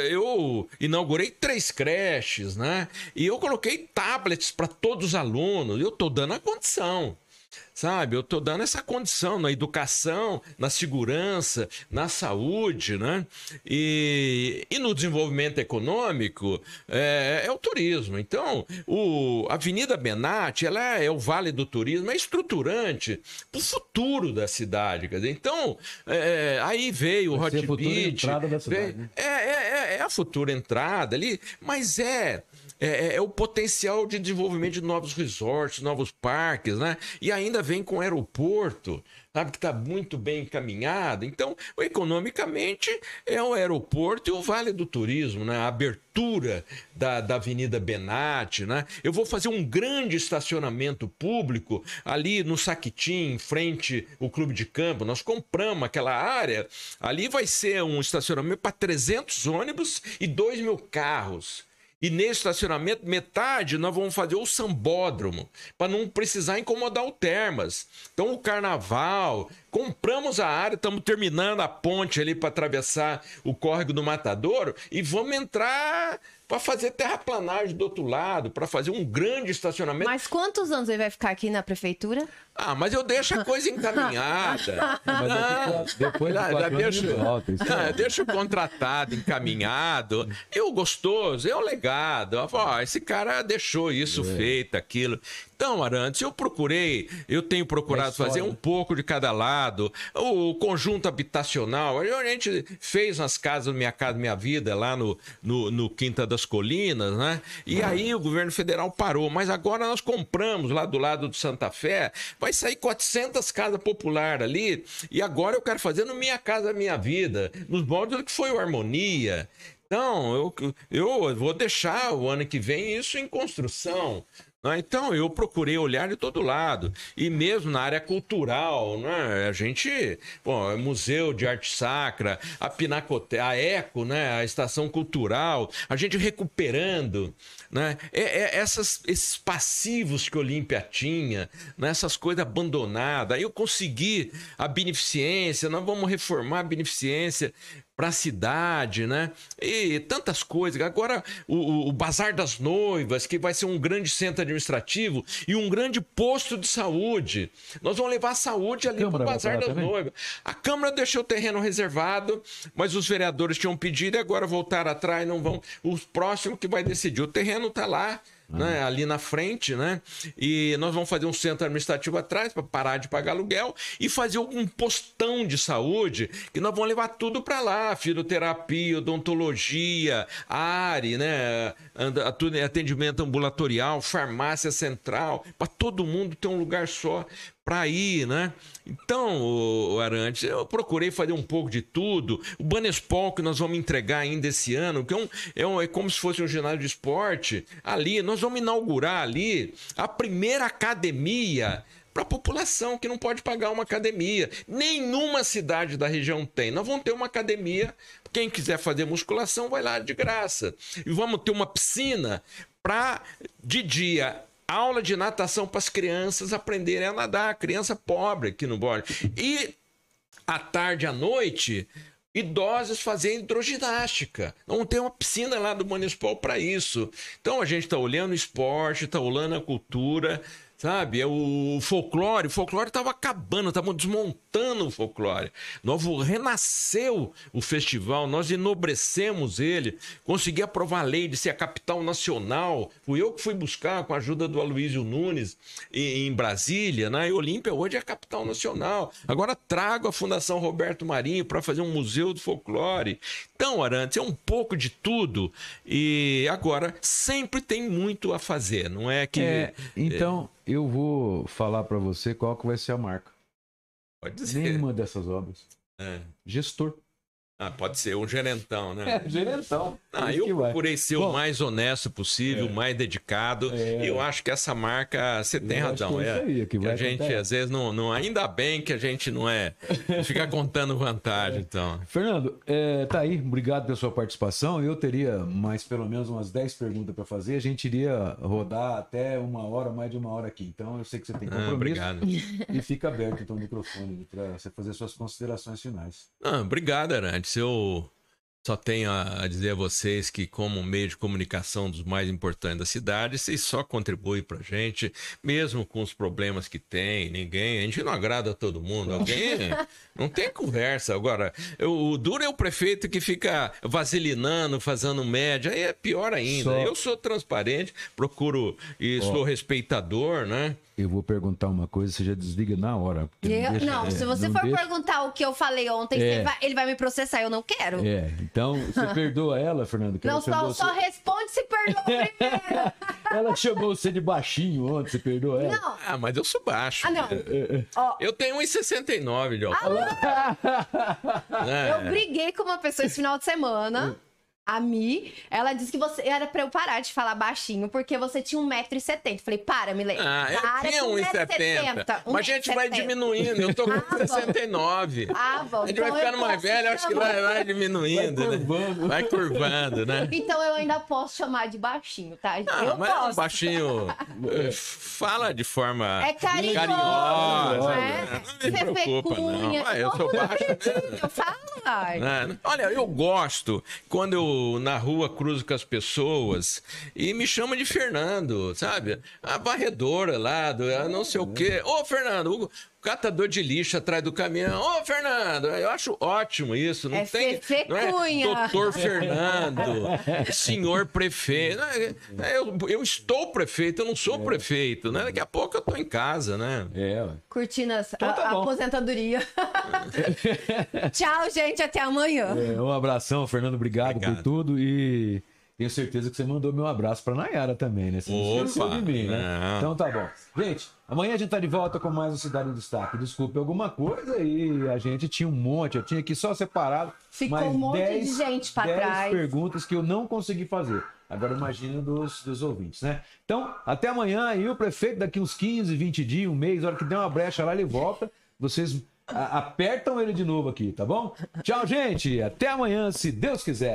Eu inaugurei 3 creches, né? E eu coloquei tablets para todos os alunos. Eu estou dando a condição. Sabe, eu estou dando essa condição na educação, na segurança, na saúde, né? E no desenvolvimento econômico é o turismo. Então, a Avenida Benatti, ela é o Vale do Turismo, é estruturante para o futuro da cidade. Quer dizer, então, aí veio o Hot Beach. É a futura entrada da cidade, né? É a futura entrada ali, mas é o potencial de desenvolvimento de novos resorts, novos parques, né? E ainda vem com o aeroporto, sabe, que está muito bem encaminhado. Então, economicamente, é o aeroporto e o Vale do Turismo, né? A abertura da Avenida Benatti, né? Eu vou fazer um grande estacionamento público ali no Saquitim, em frente ao Clube de Campo. Nós compramos aquela área. Ali vai ser um estacionamento para 300 ônibus e 2 mil carros. E nesse estacionamento, metade nós vamos fazer o sambódromo, para não precisar incomodar o Termas. Então, o carnaval, compramos a área, estamos terminando a ponte ali para atravessar o córrego do Matadouro e vamos entrar para fazer terraplanagem do outro lado, para fazer um grande estacionamento. Mas quantos anos ele vai ficar aqui na prefeitura? Mas eu deixo a coisa encaminhada. Deixo o contratado encaminhado. E o gostoso é o legado. Esse cara deixou isso feito, aquilo. Então, Arantes, eu tenho procurado fazer um pouco de cada lado. O conjunto habitacional, a gente fez nas casas Minha Casa Minha Vida, lá no Quinta das Colinas, né? E aí o governo federal parou. Mas agora nós compramos lá do lado de Santa Fé, vai sair 400 casas populares ali. E agora eu quero fazer no Minha Casa Minha Vida, nos moldes que foi o Harmonia. Então, eu vou deixar o ano que vem isso em construção. Então, eu procurei olhar de todo lado. E mesmo na área cultural, né? A gente... Museu de Arte Sacra, a Pinacoteca, a Eco, né? A Estação Cultural, a gente recuperando, né? Esses passivos que Olímpia tinha, né? Essas coisas abandonadas. Aí eu consegui a beneficência, nós vamos reformar a beneficência para a cidade, né? E tantas coisas. Agora, o Bazar das Noivas, que vai ser um grande centro administrativo e um grande posto de saúde. Nós vamos levar a saúde ali para o Bazar das Noivas. A Câmara deixou o terreno reservado, mas os vereadores tinham pedido e agora voltaram atrás, não vão. O próximo que vai decidir. O terreno está lá, né? Ali na frente, né? E nós vamos fazer um centro administrativo atrás para parar de pagar aluguel e fazer um postão de saúde que nós vamos levar tudo para lá, fisioterapia, odontologia, ARE, né? Atendimento ambulatorial, farmácia central, para todo mundo ter um lugar só para ir, né? Então, o Arantes, eu procurei fazer um pouco de tudo. O Banespol, que nós vamos entregar ainda esse ano, que é como se fosse um ginásio de esporte. Ali, nós vamos inaugurar ali a primeira academia para a população que não pode pagar uma academia. Nenhuma cidade da região tem. Nós vamos ter uma academia. Quem quiser fazer musculação, vai lá de graça. E vamos ter uma piscina para, de dia, aula de natação para as crianças aprenderem a nadar. Criança pobre aqui no borde. E, à tarde, à noite, idosos fazendo hidroginástica. Não tem uma piscina lá do Municipal para isso. Então, a gente está olhando o esporte, está olhando a cultura, sabe? É o folclore. O folclore estava acabando, estava desmontando o folclore. Renasceu o festival, nós enobrecemos ele. Consegui aprovar a lei de ser a capital nacional. Fui eu que fui buscar, com a ajuda do Aloysio Nunes, em Brasília, né? E Olímpia hoje é a capital nacional. Agora trago a Fundação Roberto Marinho para fazer um museu do folclore. Então, Arantes, é um pouco de tudo. E agora, sempre tem muito a fazer, não é que... Eu vou falar para você qual que vai ser a marca. Pode dizer. Nenhuma dessas obras. É. Gestor. Ah, pode ser um gerentão, né? É, gerentão. Ah, eu procurei ser o mais honesto possível, o mais dedicado. É. E eu acho que essa marca, você tem razão. É isso aí, que a gente, às vezes, não. Ainda bem que a gente não é. Fica contando vantagem, então. Fernando, tá aí. Obrigado pela sua participação. Eu teria mais pelo menos umas 10 perguntas para fazer. A gente iria rodar até mais de uma hora aqui. Então, eu sei que você tem compromisso. Obrigado. E fica aberto, então, o microfone para você fazer suas considerações finais. Ah, obrigado, Arantes. Eu só tenho a dizer a vocês que, como meio de comunicação dos mais importantes da cidade, vocês só contribuem para a gente, mesmo com os problemas que tem. A gente não agrada a todo mundo. Não tem conversa. Agora, o duro é o prefeito que fica vaselinando, fazendo média. Aí é pior ainda. Eu sou transparente, procuro e sou respeitador, né? Eu vou perguntar uma coisa, você já desliga na hora. Se você for perguntar o que eu falei ontem, ele vai me processar, eu não quero. Então, você perdoa ela, Fernando? Que não, só responde se perdoa primeiro. Ela chamou você de baixinho ontem, você perdoa ela? Não. Ah, mas eu sou baixo. Ah, não. Eu tenho 1,69 de altura. Eu briguei com uma pessoa esse final de semana. A Mi, ela disse que era pra eu parar de falar baixinho, porque você tinha 1,70 m. Falei, para, Milene. Ah, eu tinha 1,70 m. Mas a gente vai diminuindo, eu tô com 69. Ah, bom. A gente vai ficando mais velho, acho que vai diminuindo, né? Vai curvando, né? Então eu ainda posso chamar de baixinho, tá? Mas baixinho fala de forma carinhosa. Não me preocupa, não. Eu sou baixo mesmo. Fala. Olha, eu gosto quando eu na rua cruzo com as pessoas e me chama de Fernando, sabe? A varredora lá, não sei o quê. Ô, Fernando, o catador de lixo atrás do caminhão. Ô, Fernando, eu acho ótimo isso. Não tem. Não é doutor Fernando, senhor prefeito. Eu estou prefeito, eu não sou prefeito, né? Daqui a pouco eu tô em casa, né? Curtindo a aposentadoria. Tchau, gente, até amanhã. Um abração, Fernando, obrigado por tudo e tenho certeza que você mandou meu abraço para Nayara também, né? Você não esqueceu de mim, né? Então tá bom. Gente, amanhã a gente tá de volta com mais um Cidade em Destaque. Desculpe alguma coisa e a gente tinha um monte, eu tinha aqui só separado. Ficou um monte de gente para trás. 10 perguntas que eu não consegui fazer. Agora imagina dos ouvintes, né? Então, até amanhã e o prefeito daqui uns 15, 20 dias, um mês, a hora que der uma brecha lá, ele volta. Vocês apertam ele de novo aqui, tá bom? Tchau, gente. Até amanhã, se Deus quiser.